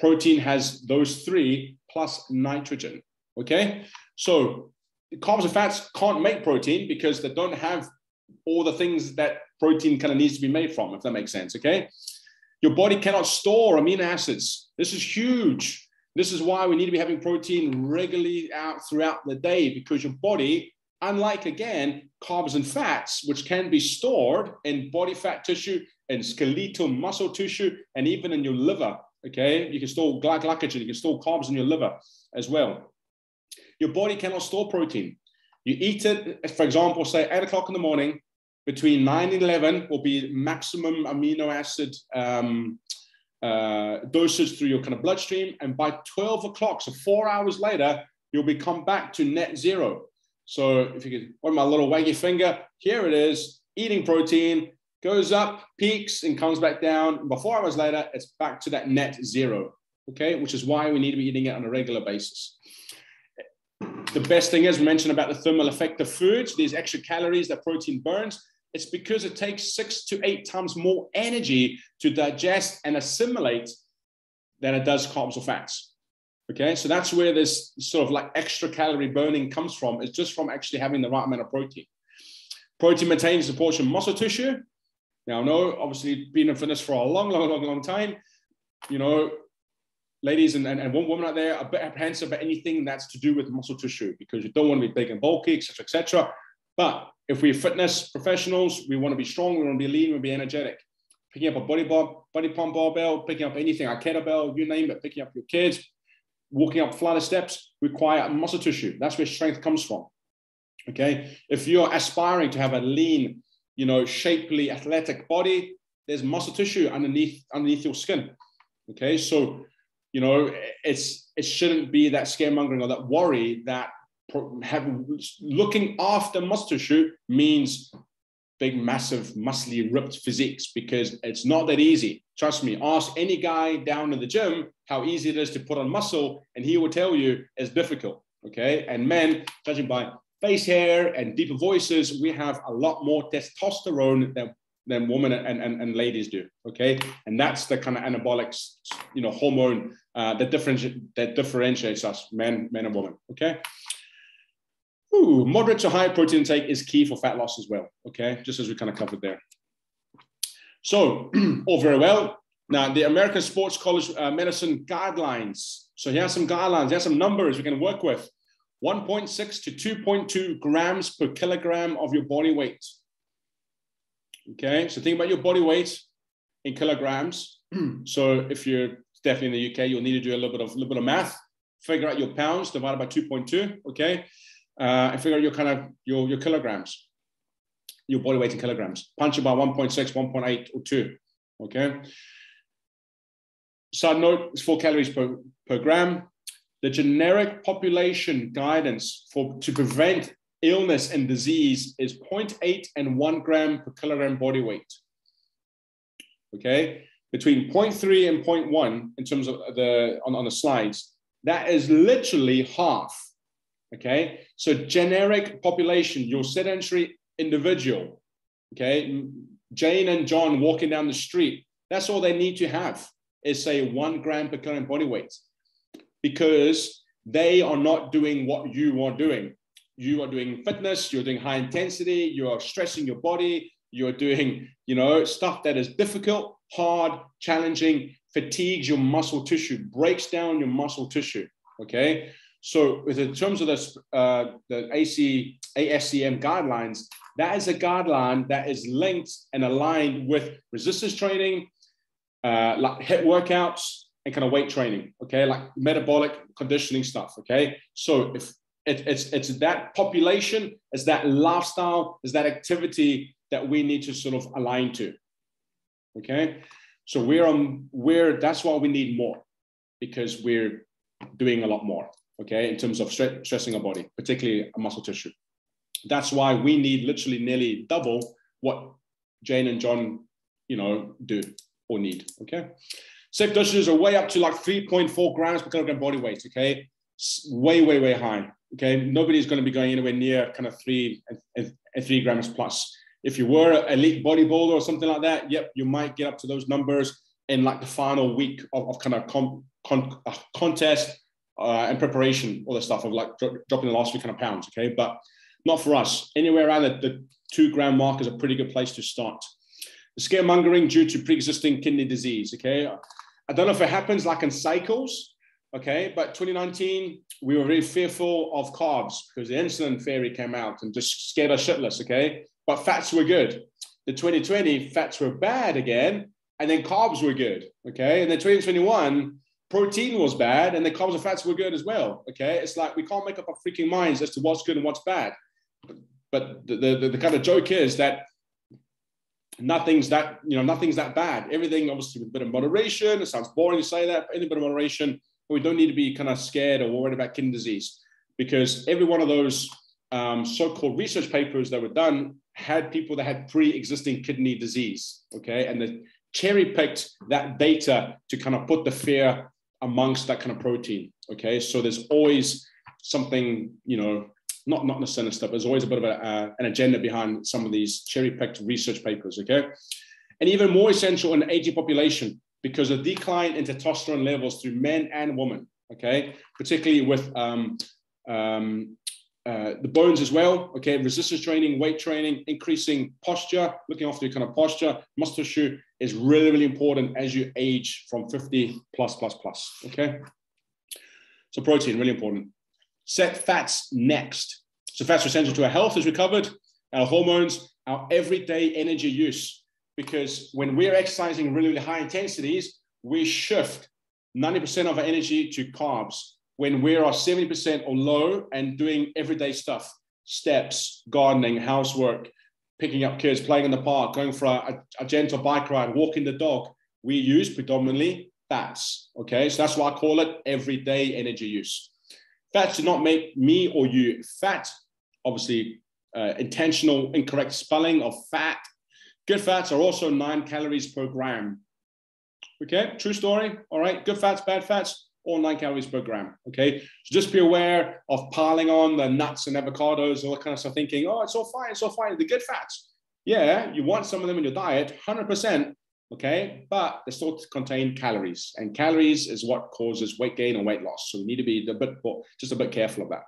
Protein has those three plus nitrogen, okay? So carbs and fats can't make protein because they don't have all the things that protein kind of needs to be made from, if that makes sense, okay? Your body cannot store amino acids. This is huge. This is why we need to be having protein regularly out throughout the day, because your body, unlike, again, carbs and fats, which can be stored in body fat tissue and skeletal muscle tissue, and even in your liver, okay? You can store glycogen, you can store carbs in your liver as well. Your body cannot store protein. You eat it, for example, say eight o'clock in the morning, between nine and eleven will be maximum amino acid um, uh, dosage through your kind of bloodstream. And by twelve o'clock, so four hours later, you'll become back to net zero. So if you could, what my little waggy finger, here it is, eating protein, goes up, peaks, and comes back down. And by four hours later, it's back to that net zero, okay? Which is why we need to be eating it on a regular basis. The best thing is, we mentioned about the thermal effect of foods, these extra calories that protein burns. It's because it takes six to eight times more energy to digest and assimilate than it does carbs or fats. Okay, so that's where this sort of like extra calorie burning comes from. It's just from actually having the right amount of protein. Protein maintains the portion of muscle tissue. Now, I know, obviously, being in fitness for a long, long, long, long time, you know, ladies and, and, and one woman out there are a bit apprehensive about anything that's to do with muscle tissue because you don't want to be big and bulky, et cetera, et cetera. But if we're fitness professionals, we want to be strong, we want to be lean, we want to be energetic. Picking up a body bar, body pump barbell, picking up anything, a kettlebell, you name it, picking up your kids, walking up flight of steps require muscle tissue. That's where strength comes from, okay? If you're aspiring to have a lean, you know, shapely, athletic body, there's muscle tissue underneath, underneath your skin, okay? So, you know, it's it shouldn't be that scaremongering or that worry that having, looking after muscle tissue means big, massive, muscly, ripped physiques, because it's not that easy. Trust me, ask any guy down in the gym how easy it is to put on muscle, and he will tell you it's difficult, okay? And men, judging by face hair and deeper voices, we have a lot more testosterone than than women and, and, and ladies do, okay? And that's the kind of anabolic, you know, hormone uh, that, differenti that differentiates us, men, men and women, okay? Ooh, moderate to high protein intake is key for fat loss as well, okay? Just as we kind of covered there. So, all very well. Now, the American Sports College uh, Medicine guidelines. So here's some guidelines, here's some numbers we can work with. one point six to two point two grams per kilogram of your body weight. Okay, so think about your body weight in kilograms. So if you're definitely in the U K, you'll need to do a little bit of little bit of math. Figure out your pounds divided by two point two. Okay, uh, and figure out your kind of your your kilograms, your body weight in kilograms. Punch it by one point six, one point eight, or two. Okay. Side note: it's four calories per per gram. The generic population guidance for to prevent illness and disease is zero point eight and one gram per kilogram body weight. Okay, between zero point three and zero point one in terms of the on, on the slides, that is literally half. Okay, so generic population, your sedentary individual, okay, Jane and John walking down the street, that's all they need to have is say one gram per kilogram body weight, because they are not doing what you are doing. You are doing fitness, you're doing high intensity, you are stressing your body, you're doing, you know, stuff that is difficult, hard, challenging, fatigues your muscle tissue, breaks down your muscle tissue, okay? So in terms of this, uh, the A S C M guidelines, that is a guideline that is linked and aligned with resistance training, uh, like HIIT workouts, and kind of weight training, okay? Like metabolic conditioning stuff, okay? So if It, it's, it's that population, it's that lifestyle, it's that activity that we need to sort of align to, okay? So we're on, we're, that's why we need more, because we're doing a lot more, okay, in terms of stre stressing our body, particularly muscle tissue. That's why we need literally nearly double what Jane and John, you know, do or need, okay? Safe dosages are way up to like three point four grams per kilogram body weight, okay? Way, way, way high. Okay, nobody's going to be going anywhere near kind of three and three grams plus. If you were an elite bodybuilder or something like that, yep, you might get up to those numbers in like the final week of, of kind of com, con, uh, contest uh, and preparation, all the stuff of like dro dropping the last few kind of pounds. Okay, but not for us. Anywhere around the, the two gram mark is a pretty good place to start. The scaremongering due to pre-existing kidney disease. Okay, I don't know if it happens like in cycles. Okay, but twenty nineteen, we were very fearful of carbs because the insulin fairy came out and just scared us shitless, okay? But fats were good. The twenty twenty, fats were bad again, and then carbs were good, okay? And then twenty twenty-one, protein was bad, and the carbs and fats were good as well, okay? It's like we can't make up our freaking minds as to what's good and what's bad. but the, the, the kind of joke is that nothing's that, you know, nothing's that bad. Everything, obviously, with a bit of moderation. It sounds boring to say that, but any bit of moderation, but we don't need to be kind of scared or worried about kidney disease, because every one of those um, so-called research papers that were done had people that had pre-existing kidney disease, okay? And they cherry-picked that data to kind of put the fear amongst that kind of protein, okay? So there's always something, you know, not, not necessarily stuff, there's always a bit of a, uh, an agenda behind some of these cherry-picked research papers, okay? And even more essential in the aging population, because of decline in testosterone levels through men and women, okay? Particularly with um, um, uh, the bones as well, okay? Resistance training, weight training, increasing posture, looking after your kind of posture, muscle tissue is really, really important as you age from fifty plus, plus, plus, okay? So protein, really important. Set fats next. So fats are essential to our health, as we covered, our hormones, our everyday energy use. Because when we're exercising really, really high intensities, we shift ninety percent of our energy to carbs. When we are seventy percent or low and doing everyday stuff, steps, gardening, housework, picking up kids, playing in the park, going for a, a gentle bike ride, walking the dog, we use predominantly fats, okay? So that's why I call it everyday energy use. Fats do not make me or you fat. Obviously, uh, intentional incorrect spelling of fat. Good fats are also nine calories per gram. Okay, true story. All right, good fats, bad fats, all nine calories per gram. Okay, so just be aware of piling on the nuts and avocados and all that kind of stuff, thinking, oh, it's all fine, it's all fine. The good fats, yeah, you want some of them in your diet, one hundred percent. Okay, but they still contain calories, and calories is what causes weight gain and weight loss. So we need to be a bit, just a bit careful of that.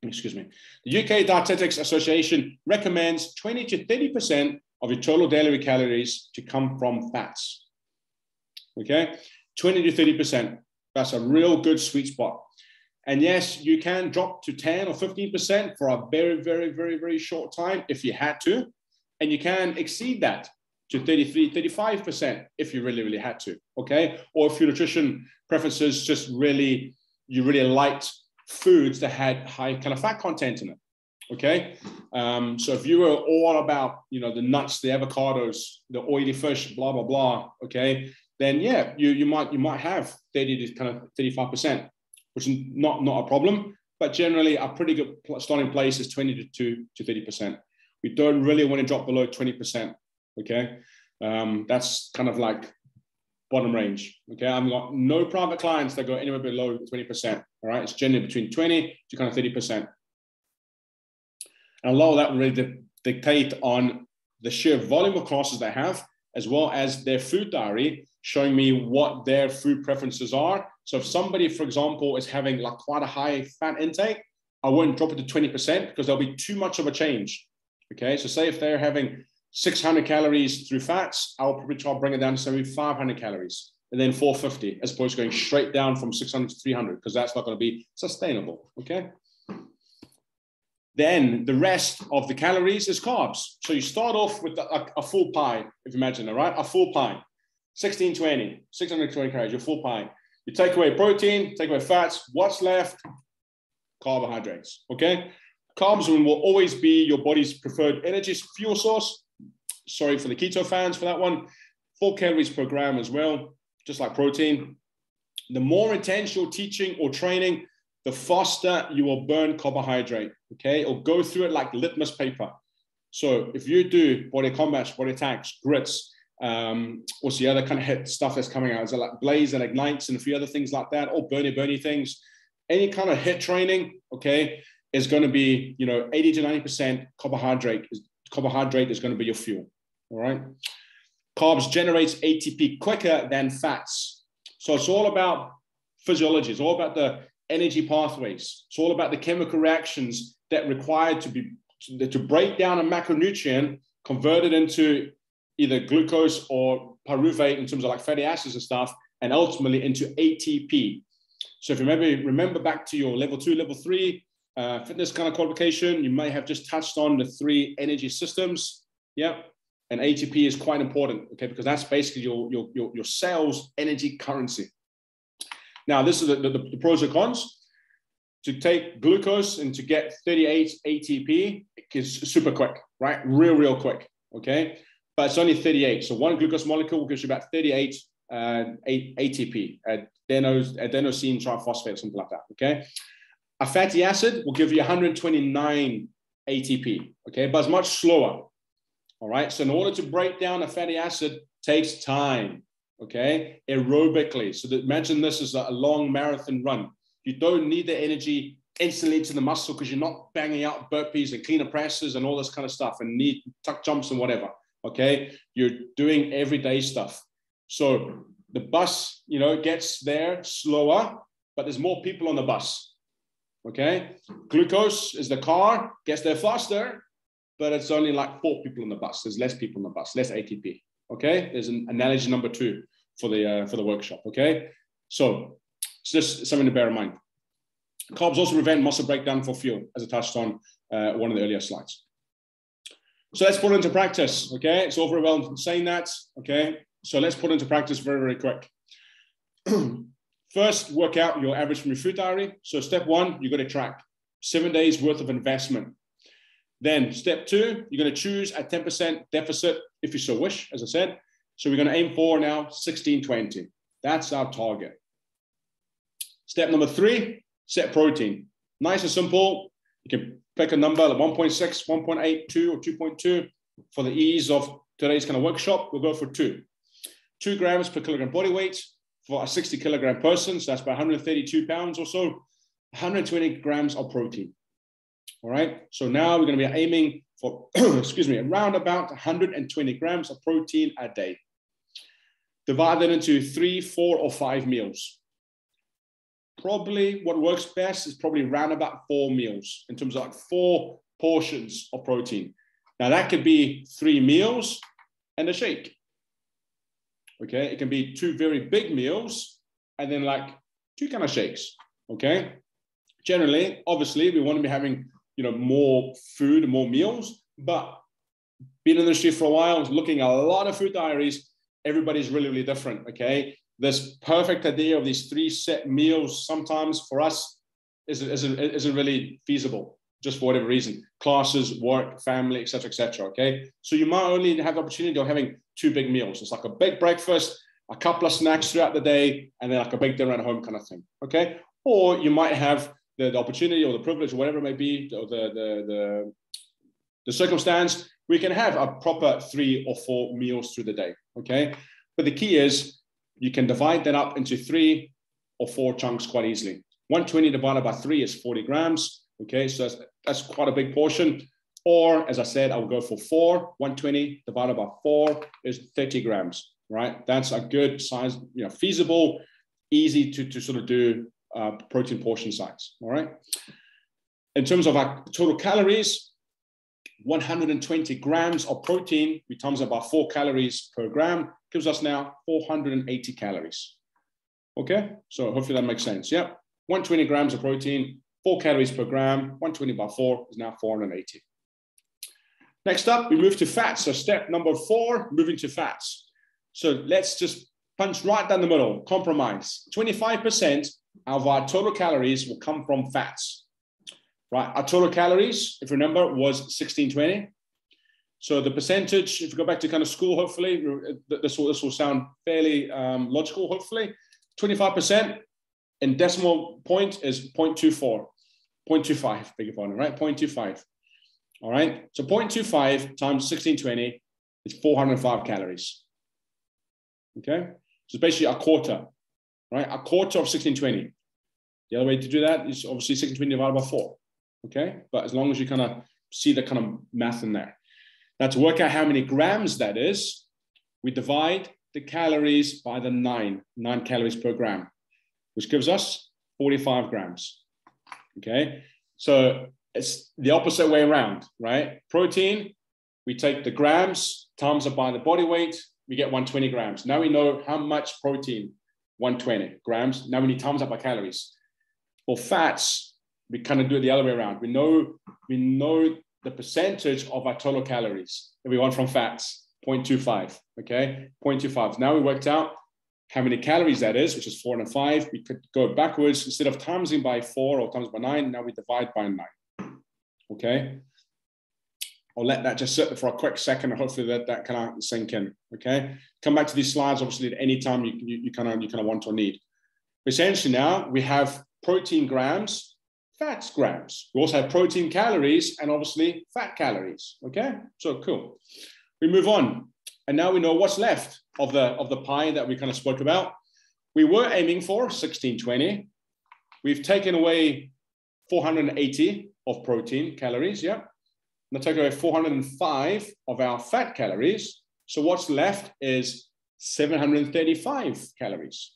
Excuse me. The U K Dietetics Association recommends twenty to thirty percent of your total daily calories to come from fats. Okay, twenty to thirty percent. That's a real good sweet spot. And yes, you can drop to ten or fifteen percent for a very, very, very, very short time if you had to, and you can exceed that to thirty-three, thirty-five percent if you really, really had to, okay? Or if your nutrition preferences just really, you really liked foods that had high kind of fat content in it, okay? Um, so if you were all about, you know, the nuts, the avocados, the oily fish, blah, blah, blah, okay? Then yeah, you, you might you might have thirty to kind of thirty-five percent, which is not, not a problem, but generally a pretty good starting place is twenty to thirty percent. We don't really want to drop below twenty percent. Okay, um, that's kind of like bottom range. Okay, I've got no private clients that go anywhere below twenty percent. All right, it's generally between twenty to kind of thirty percent. And a lot of that will really dictate on the sheer volume of courses they have, as well as their food diary, showing me what their food preferences are. So if somebody, for example, is having like quite a high fat intake, I wouldn't drop it to twenty percent because there'll be too much of a change. Okay, so say if they're having six hundred calories through fats, I'll probably try to bring it down to seventy-five hundred calories and then four fifty, as opposed to going straight down from six hundred to three hundred, because that's not going to be sustainable, okay? Then the rest of the calories is carbs. So you start off with a, a full pie, if you imagine, all right? A full pie, sixteen twenty, six hundred twenty calories, your full pie. You take away protein, take away fats, what's left? Carbohydrates, okay? Carbs will always be your body's preferred energy fuel source. Sorry for the keto fans for that one. Four calories per gram as well, just like protein. The more intense your teaching or training, the faster you will burn carbohydrate, okay? Or go through it like litmus paper. So if you do body combats, body attacks, grits, um, what's the other kind of hit stuff that's coming out? Is it like Blaze and Ignites and a few other things like that, or Burny Burny things? Any kind of hit training, okay, is going to be, you know, eighty to ninety percent carbohydrate. Carbohydrate is going to be your fuel, all right? Carbs generates A T P quicker than fats. So it's all about physiology. It's all about the energy pathways. It's all about the chemical reactions that require to be, to break down a macronutrient, convert it into either glucose or pyruvate in terms of like fatty acids and stuff, and ultimately into A T P. So if you remember, remember back to your level two, level three, Uh, fitness kind of qualification, you may have just touched on the three energy systems. Yeah, and A T P is quite important, okay, because that's basically your your your, your sales energy currency. Now, this is the, the, the pros and cons. to take glucose and to get thirty-eight A T P is super quick, right? Real, real quick, okay? But it's only thirty-eight. So one glucose molecule gives you about thirty-eight uh, A T P, adenos, adenosine triphosphate, something like that, okay? A fatty acid will give you one hundred twenty-nine A T P, okay? But it's much slower, all right? So in order to break down a fatty acid takes time, okay? Aerobically. So that, imagine this is a long marathon run. You don't need the energy instantly to the muscle because you're not banging out burpees and cleaner presses and all this kind of stuff and need tuck jumps and whatever, okay? You're doing everyday stuff. So the bus, you know, gets there slower, but there's more people on the bus, okay? Glucose is the car, gets there faster, but it's only like four people on the bus. There's less people on the bus, less A T P, okay? There's an analogy number two for the, uh, for the workshop, okay? So it's just something to bear in mind. Carbs also prevent muscle breakdown for fuel, as I touched on uh, one of the earlier slides. So let's put it into practice, okay? It's all very well saying that, okay? So let's put it into practice very, very quick. First, work out your average from your food diary. So step one, you're gonna track seven days worth of investment. Then step two, you're gonna choose a ten percent deficit if you so wish, as I said. So we're gonna aim for now sixteen twenty. That's our target. Step number three, set protein. Nice and simple. You can pick a number like one point six, one point eight two, or two point two. For the ease of today's kind of workshop, we'll go for two. Two grams per kilogram body weight for a sixty kilogram person. So that's about one hundred thirty-two pounds or so, one hundred twenty grams of protein. All right. So now we're going to be aiming for, excuse me, around about one hundred twenty grams of protein a day. Divide that into three, four, or five meals. Probably what works best is probably around about four meals in terms of like four portions of protein. Now that could be three meals and a shake. Okay, it can be two very big meals and then like two kind of shakes. Okay, generally, obviously, we want to be having, you know, more food, more meals, but being in the industry for a while, looking at a lot of food diaries, everybody's really, really different. Okay. This perfect idea of these three set meals sometimes for us isn't, isn't, isn't really feasible, just for whatever reason. Classes, work, family, et cetera, et cetera, okay? So you might only have the opportunity of having two big meals. It's like a big breakfast, a couple of snacks throughout the day, and then like a big dinner at home kind of thing, okay? Or you might have the, the opportunity or the privilege or whatever it may be, or the, the, the, the circumstance, we can have a proper three or four meals through the day, okay? But the key is, you can divide that up into three or four chunks quite easily. one hundred twenty divided by three is forty grams. Okay, so that's, that's quite a big portion. Or as I said, I will go for four. one hundred twenty divided by four is thirty grams, right? That's a good size, you know, feasible, easy to, to sort of do uh, protein portion size, all right? In terms of our total calories, one hundred twenty grams of protein, we times about four calories per gram, gives us now four hundred eighty calories. Okay, so hopefully that makes sense. Yep, one hundred twenty grams of protein, four calories per gram, one hundred twenty by four is now four hundred eighty. Next up, we move to fats. So step number four, moving to fats. So let's just punch right down the middle, compromise. twenty-five percent of our total calories will come from fats. Right, our total calories, if you remember, was sixteen twenty. So the percentage, if you go back to kind of school, hopefully, this will, this will sound fairly um, logical, hopefully. twenty-five percent in decimal point is zero point two four, zero point two five, beg your pardon, right? zero point two five. All right, so zero point two five times sixteen twenty is four hundred five calories. Okay, so it's basically a quarter, right? A quarter of sixteen twenty. The other way to do that is obviously sixteen twenty divided by four. Okay, but as long as you kind of see the kind of math in there. Now to work out how many grams that is, we divide the calories by the nine, nine calories per gram, which gives us forty-five grams, okay? So it's the opposite way around, right? Protein, we take the grams, times it by the body weight, we get one hundred twenty grams. Now we know how much protein, one hundred twenty grams. Now we need times up by calories. For fats, we kind of do it the other way around. We know, we know the percentage of our total calories that we want from fats, zero point two five, okay? zero point two five. Now we worked out how many calories that is, which is four and a five, we could go backwards. Instead of timesing by four or times by nine, now we divide by nine, okay? I'll let that just sit for a quick second, and hopefully that, that kind of sink in, okay? Come back to these slides, obviously, at any time you, you, you kind of you kind of want or need. Essentially now, we have protein grams, fats grams. We also have protein calories and obviously fat calories, okay? So cool. We move on. And now we know what's left of the, of the pie that we kind of spoke about. We were aiming for sixteen twenty. We've taken away four hundred eighty of protein calories, yeah? Now take away four hundred five of our fat calories. So what's left is seven hundred thirty-five calories.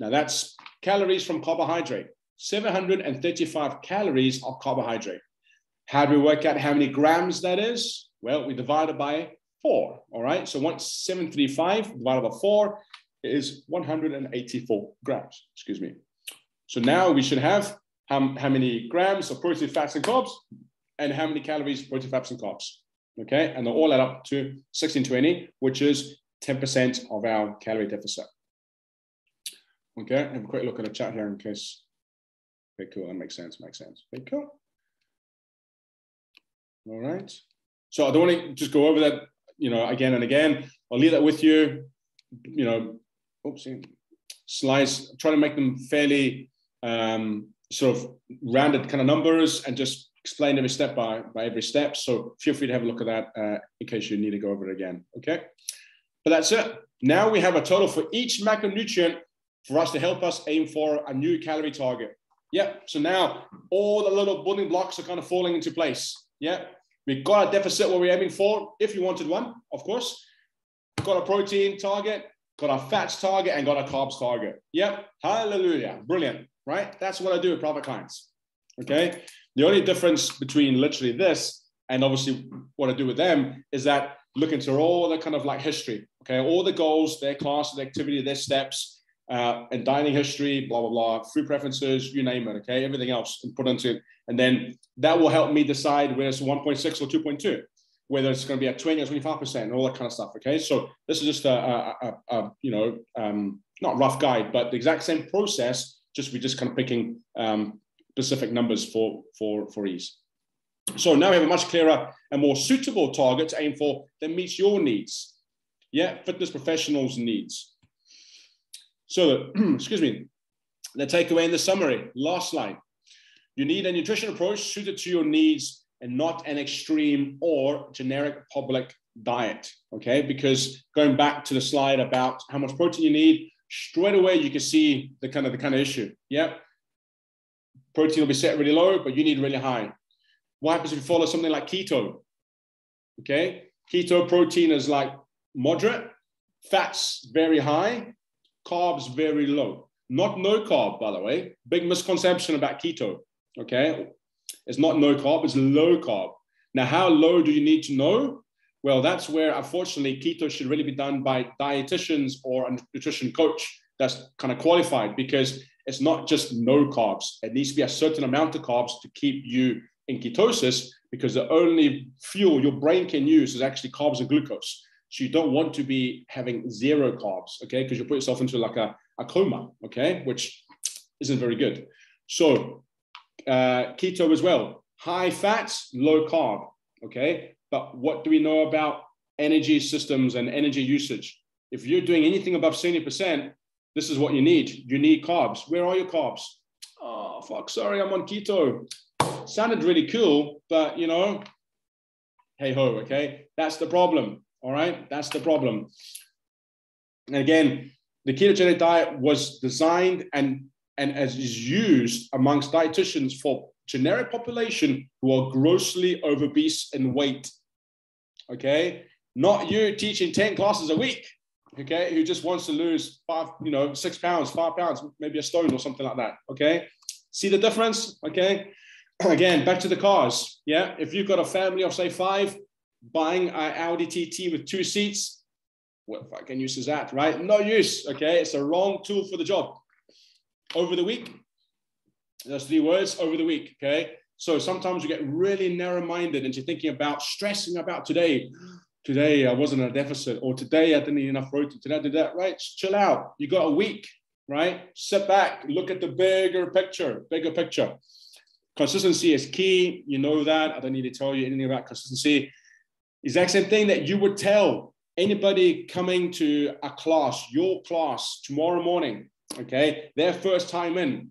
Now that's calories from carbohydrate. seven hundred thirty-five calories of carbohydrate. How do we work out how many grams that is? Well, we divide it by four, all right? So seven hundred thirty-five divided by four is one hundred eighty-four grams, excuse me. So now we should have how, how many grams of protein, fats, and carbs? And how many calories, protein, fats, and carbs, okay? And they all add up to sixteen twenty, which is ten percent of our calorie deficit. Okay, have a quick look at the chat here in case. Okay, cool, that makes sense, makes sense. Okay, cool. All right. So I don't want to just go over that, you know, again and again. I'll leave that with you, you know, oopsie, slides, try to make them fairly um, sort of rounded kind of numbers and just explain every step by, by every step. So feel free to have a look at that uh, in case you need to go over it again, okay? But that's it. Now we have a total for each macronutrient for us to help us aim for a new calorie target. Yep, so now all the little building blocks are kind of falling into place. Yep, we've got a deficit what we're aiming for, if you wanted one, of course. Got a protein target, got a fats target, and got a carbs target. Yep, hallelujah, brilliant, right? That's what I do with private clients, okay? The only difference between literally this and obviously what I do with them is that look into all the kind of like history, okay? All the goals, their class, their activity, their steps, uh, and dining history, blah, blah, blah, food preferences, you name it, okay? Everything else and put into it. And then that will help me decide whether it's one point six or two point two, whether it's going to be at twenty or twenty-five percent and all that kind of stuff, okay? So this is just a, a, a, a you know, um, not rough guide, but the exact same process, just we're just kind of picking um, specific numbers for, for, for ease. So now we have a much clearer and more suitable target to aim for that meets your needs. Yeah, fitness professionals' needs. So, excuse me, the takeaway in the summary, last slide. You need a nutrition approach suited to your needs and not an extreme or generic public diet, okay? Because going back to the slide about how much protein you need, straight away you can see the kind of, the kind of issue, yeah? Protein will be set really low, but you need really high. What happens if you follow something like keto? Okay, keto protein is like moderate, fats very high, carbs very low. Not no carb, by the way. Big misconception about keto, okay? It's not no carb, it's low carb. Now, how low do you need to know? Well, that's where, unfortunately, keto should really be done by dietitians or a nutrition coach that's kind of qualified, because it's not just no carbs. It needs to be a certain amount of carbs to keep you in ketosis, because the only fuel your brain can use is actually carbs and glucose. So you don't want to be having zero carbs, okay? Because you put yourself into like a, a coma, okay? Which isn't very good. So uh, keto as well, high fats, low carb, okay? But what do we know about energy systems and energy usage? If you're doing anything above seventy percent, this is what you need. You need carbs. Where are your carbs? Oh, fuck, sorry, I'm on keto. Sounded really cool, but, you know, hey-ho, okay? That's the problem, all right? That's the problem. And again, the ketogenic diet was designed and, and as is used amongst dietitians for generic population who are grossly obese in weight, okay? Not you teaching ten classes a week, okay, who just wants to lose five, you know, six pounds, five pounds, maybe a stone or something like that, okay? See the difference, okay? Again, back to the cars, yeah? If you've got a family of, say, five, buying an Audi T T with two seats, what fucking use is that, right? No use, okay? It's the wrong tool for the job. Over the week, those three words, over the week, okay? So sometimes you get really narrow-minded and you're thinking about stressing about today. today I wasn't in a deficit, or today I didn't eat enough protein, today I did that, right? Just chill out. You got a week, right? Sit back, look at the bigger picture, bigger picture. Consistency is key. You know that. I don't need to tell you anything about consistency. Exact same thing that you would tell anybody coming to a class, your class tomorrow morning, okay? Their first time in.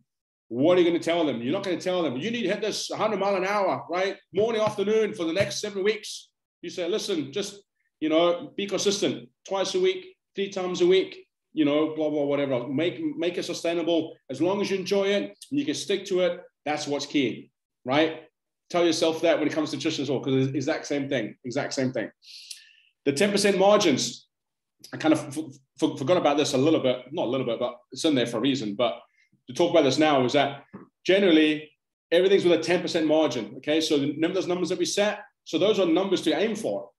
What are you going to tell them? You're not going to tell them, you need to hit this one hundred mile an hour, right? Morning, afternoon for the next seven weeks. You say, listen, just, you know, be consistent twice a week, three times a week, you know, blah, blah, whatever. Make, make it sustainable. As long as you enjoy it and you can stick to it, that's what's key, right? Tell yourself that when it comes to nutrition as well, because it's the exact same thing, exact same thing. The ten percent margins, I kind of f- f- forgot about this a little bit, not a little bit, but it's in there for a reason. But to talk about this now is that generally everything's with a ten percent margin, okay? So remember those numbers that we set? So those are numbers to aim for.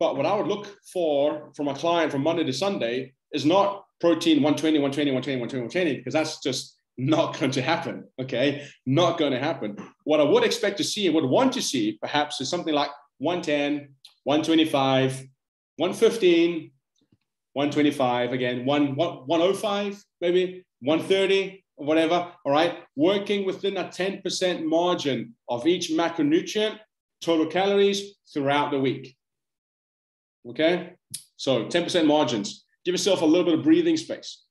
But what I would look for from a client from Monday to Sunday is not protein one twenty, one twenty, one twenty, one twenty, one twenty, because that's just not going to happen, okay? Not going to happen. What I would expect to see and would want to see perhaps is something like one ten, one twenty-five, one fifteen, one twenty-five, again, one oh five maybe, one thirty, whatever, all right? Working within a ten percent margin of each macronutrient, total calories throughout the week, okay? So ten percent margins. Give yourself a little bit of breathing space.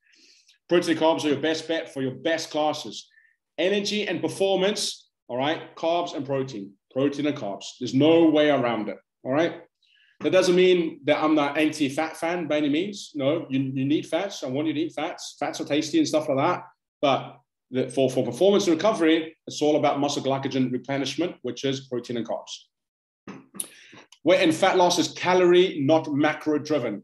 Protein and carbs are your best bet for your best classes. Energy and performance, all right? Carbs and protein, protein and carbs. There's no way around it, all right? That doesn't mean that I'm not anti-fat fan by any means. No, you, you need fats. I want you to eat fats. Fats are tasty and stuff like that. But the, for, for performance and recovery, it's all about muscle glycogen replenishment, which is protein and carbs. Weight and fat loss is calorie, not macro-driven,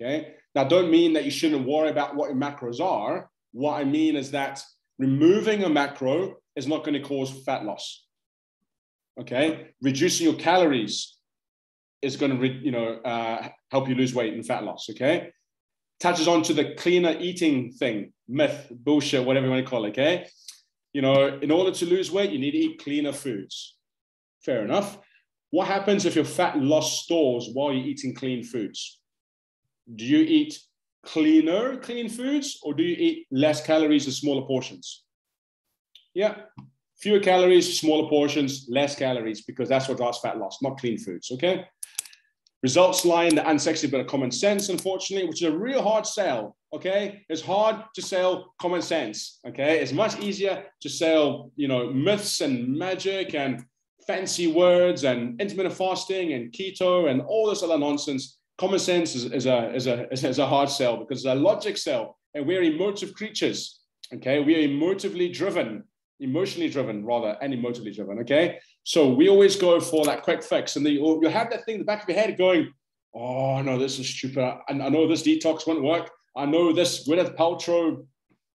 okay? Now, I don't mean that you shouldn't worry about what your macros are. What I mean is that removing a macro is not going to cause fat loss, okay? Reducing your calories is going to, you know, uh, help you lose weight and fat loss, okay? Touches on to the cleaner eating thing, myth, bullshit, whatever you want to call it, okay? You know, in order to lose weight, you need to eat cleaner foods. Fair enough. What happens if your fat loss stores while you're eating clean foods? Do you eat cleaner, clean foods, or do you eat less calories and smaller portions? Yeah. Fewer calories, smaller portions, less calories, because that's what drives fat loss, not clean foods, okay? Results lie in the unsexy bit of common sense, unfortunately, which is a real hard sell, okay? It's hard to sell common sense, okay? It's much easier to sell, you know, myths and magic and fancy words and intermittent fasting and keto and all this other nonsense. Common sense is, is, a, is, a, is a hard sell because it's a logic sell, and we're emotive creatures, okay? We are emotively driven. Emotionally driven rather, and emotionally driven, okay? So we always go for that quick fix, and then you'll, you'll have that thing in the back of your head going, oh, no, this is stupid. I, I know this detox won't work. I know this Gwyneth Paltrow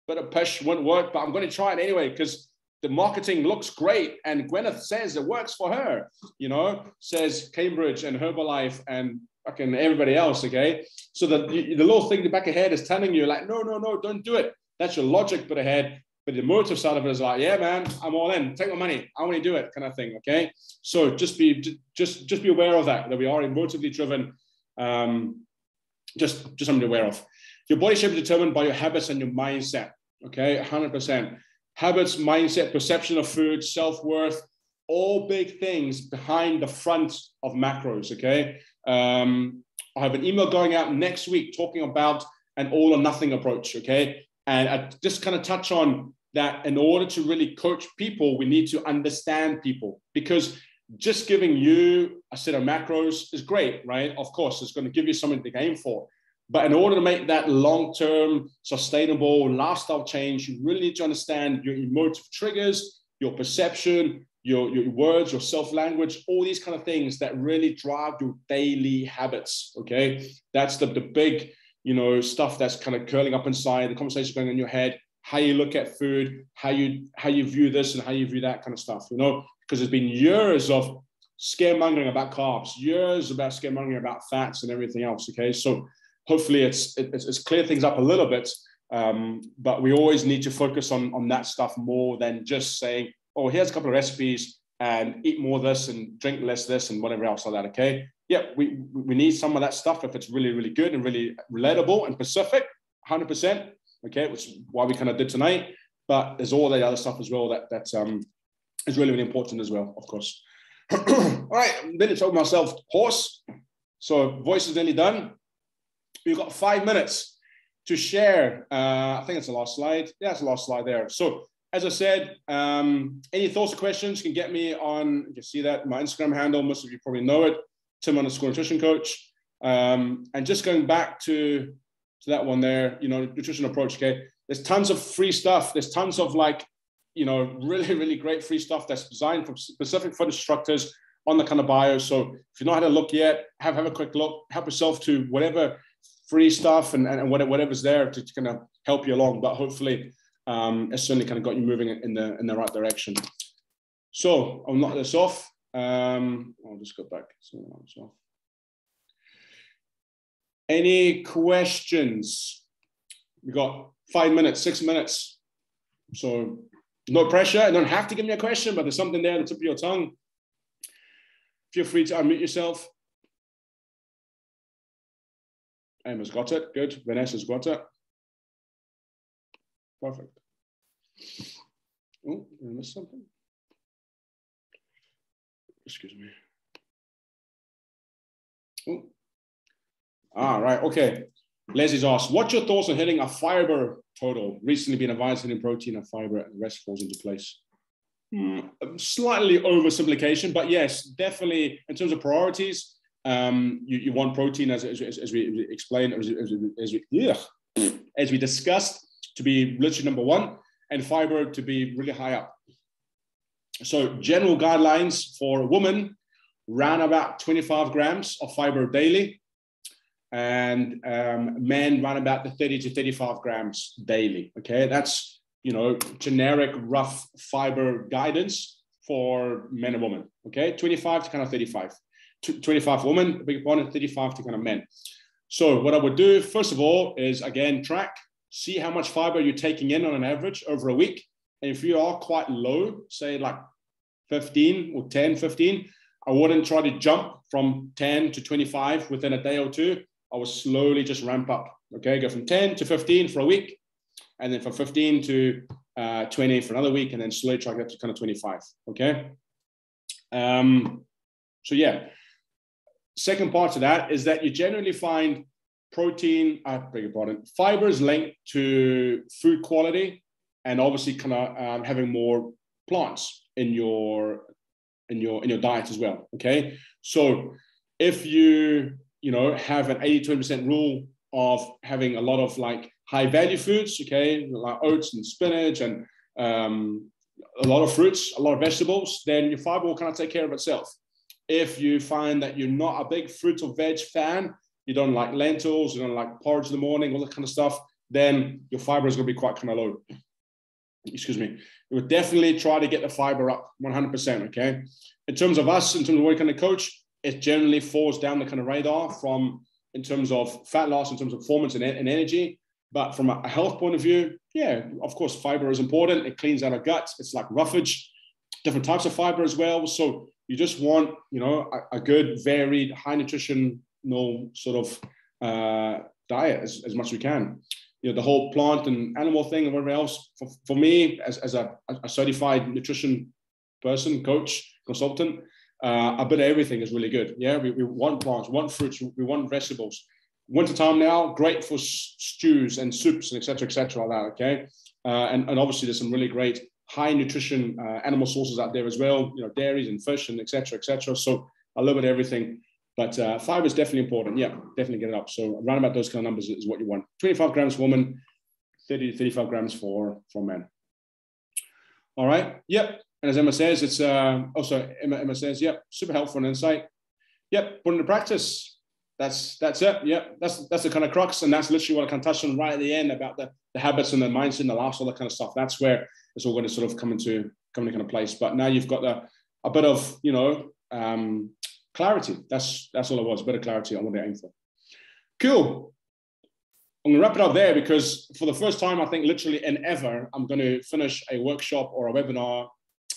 bit of pish won't work, but I'm going to try it anyway because the marketing looks great, and Gwyneth says it works for her, you know, says Cambridge and Herbalife and fucking everybody else, okay? So the, the little thing in the back of your head is telling you, like, no, no, no, don't do it. That's your logic bit of head. But the emotive side of it is like, yeah, man, I'm all in. Take my money. I want to do it, kind of thing. Okay, so just be just just be aware of that. That we are emotively driven. Um, just just something to be aware of. Your body shape is determined by your habits and your mindset. Okay, one hundred percent. Habits, mindset, perception of food, self-worth, all big things behind the front of macros. Okay, um, I have an email going out next week talking about an all or nothing approach. Okay, and I just kind of touch on that in order to really coach people, we need to understand people, because just giving you a set of macros is great, right? Of course, it's going to give you something to aim for. But in order to make that long-term, sustainable lifestyle change, you really need to understand your emotive triggers, your perception, your, your words, your self-language, all these kind of things that really drive your daily habits, okay? That's the, the big, you know, stuff that's kind of curling up inside, the conversation going on in your head, how you look at food, how you how you view this and how you view that kind of stuff, you know, because there's been years of scaremongering about carbs, years about scaremongering about fats and everything else, okay? So hopefully it's it, it's cleared things up a little bit, um, but we always need to focus on, on that stuff more than just saying, oh, here's a couple of recipes and eat more this and drink less this and whatever else like that, okay? yeah, we, we need some of that stuff if it's really, really good and really relatable and specific, one hundred percent, okay, which is why we kind of did tonight. But there's all the other stuff as well that, that um, is really, really important as well, of course. All right, then I told myself, horse. So voice is nearly done. You've got five minutes to share. Uh, I think it's the last slide. Yeah, it's the last slide there. So as I said, um, any thoughts or questions, you can get me on, you can see that, my Instagram handle, most of you probably know it, Tim underscore Nutrition Coach. Um, and just going back to, to that one there, you know, nutrition approach, okay? There's tons of free stuff. There's tons of like, you know, really, really great free stuff that's designed for specific for instructors on the kind of bio. So if you've not had a look yet, have, have a quick look, help yourself to whatever free stuff and, and whatever's there to, to kind of help you along. But hopefully um, it's certainly kind of got you moving in the, in the right direction. So I'll knock this off. Um, I'll just go back. So, any questions? We got five minutes, six minutes. So no pressure. I don't have to give me a question, but there's something there on the tip of your tongue. Feel free to unmute yourself. Emma's got it. Good. Vanessa's got it. Perfect. Oh, did I miss something? Excuse me. Oh. All right. Okay. Leslie's asked, what's your thoughts on hitting a fiber total? Recently been advised hitting protein and fiber and the rest falls into place. Hmm, slightly oversimplification, but yes, definitely in terms of priorities, um, you, you want protein as, as, as we explained, as, as, as, we, ugh, as we discussed, to be literally number one and fiber to be really high up. So general guidelines for a woman, round about twenty-five grams of fiber daily, and um, men round about the thirty to thirty-five grams daily, okay? That's, you know, generic rough fiber guidance for men and women, okay? twenty-five to kind of thirty-five. twenty-five for women, big opponent, thirty-five to kind of men. So what I would do, first of all, is again, track, see how much fiber you're taking in on an average over a week. And if you are quite low, say like fifteen or ten, fifteen, I wouldn't try to jump from ten to twenty-five within a day or two. I would slowly just ramp up, okay? Go from ten to fifteen for a week, and then from fifteen to twenty for another week, and then slowly try to get to kind of twenty-five, okay? Um, so yeah, second part to that is that you generally find protein, I beg your pardon, fiber is linked to food quality and obviously kind of um, having more plants in your, in, your, in your diet as well, okay? So if you, you know, have an eighty to twenty percent rule of having a lot of like high value foods, okay, like oats and spinach and um, a lot of fruits, a lot of vegetables, then your fiber will kind of take care of itself. If you find that you're not a big fruit or veg fan, you don't like lentils, you don't like porridge in the morning, all that kind of stuff, then your fiber is going to be quite kind of low. Excuse me. You would definitely try to get the fiber up one hundred percent, okay? In terms of us, in terms of what we kind of coach, it generally falls down the kind of radar from, in terms of fat loss, in terms of performance and, and energy. But from a health point of view, yeah, of course, fiber is important. It cleans out our guts. It's like roughage, different types of fiber as well. So you just want, you know, a, a good, varied, high nutritional sort of uh, diet as, as much as we can. You know, the whole plant and animal thing and whatever else. For, for me, as, as a, a certified nutrition person, coach, consultant, uh, a bit of everything is really good. Yeah, we, we want plants, we want fruits, we want vegetables. Wintertime now, great for stews and soups and et cetera, et cetera, all that, okay? Uh, and, and obviously there's some really great high nutrition uh, animal sources out there as well, you know, dairies and fish and et cetera, et cetera. So a little bit of everything, but uh, fiber is definitely important. Yeah, definitely get it up. So around about those kind of numbers is what you want. twenty-five grams for women, thirty to thirty-five grams for, for men. All right, yep. And as Emma says, it's, uh, oh, sorry, Emma, Emma says, yep, super helpful and insight. Yep, put into practice. That's that's it. Yeah, that's that's the kind of crux, and that's literally what I kind of touched on right at the end about the, the habits and the mindset and the lifestyle, all that kind of stuff. That's where it's all going to sort of come into come into kind of place. But now you've got the, a bit of you know um, clarity. That's that's all it was. A bit of clarity on what they're aiming for. Cool. I'm gonna wrap it up there because for the first time, I think literally in ever, I'm going to finish a workshop or a webinar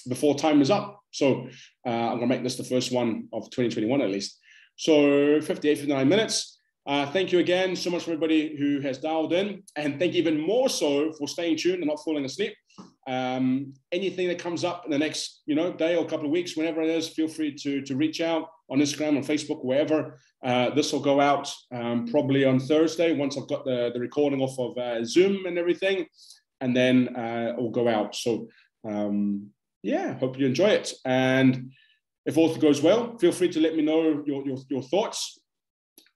before time is up. So uh, I'm gonna make this the first one of twenty twenty-one at least. So fifty-eight, fifty-nine minutes. Uh, thank you again so much for everybody who has dialed in, and thank you even more so for staying tuned and not falling asleep. Um, anything that comes up in the next you know, day or couple of weeks, whenever it is, feel free to, to reach out on Instagram, on Facebook, wherever. Uh, this will go out um, probably on Thursday once I've got the, the recording off of uh, Zoom and everything, and then uh, it will go out. So um, yeah, hope you enjoy it. And if all goes well, feel free to let me know your, your, your thoughts.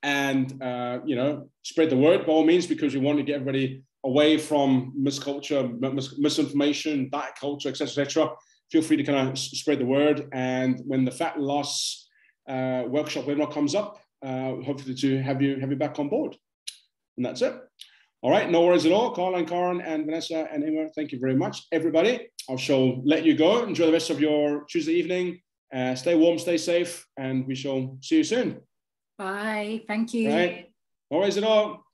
And, uh, you know, spread the word by all means, because we want to get everybody away from misculture, mis misinformation, diet culture, et cetera, et cetera. Feel free to kind of spread the word. And when the fat loss uh, workshop webinar comes up, uh, hopefully to have you, have you back on board. And that's it. All right. No worries at all. Carla and Karen and Vanessa and Emma, thank you very much, everybody. I shall let you go. Enjoy the rest of your Tuesday evening. Uh, stay warm, stay safe, and we shall see you soon. Bye. Thank you. Right. No worries at all.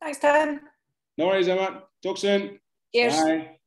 Thanks, Tim. No worries, Emma. Talk soon. Cheers. Bye.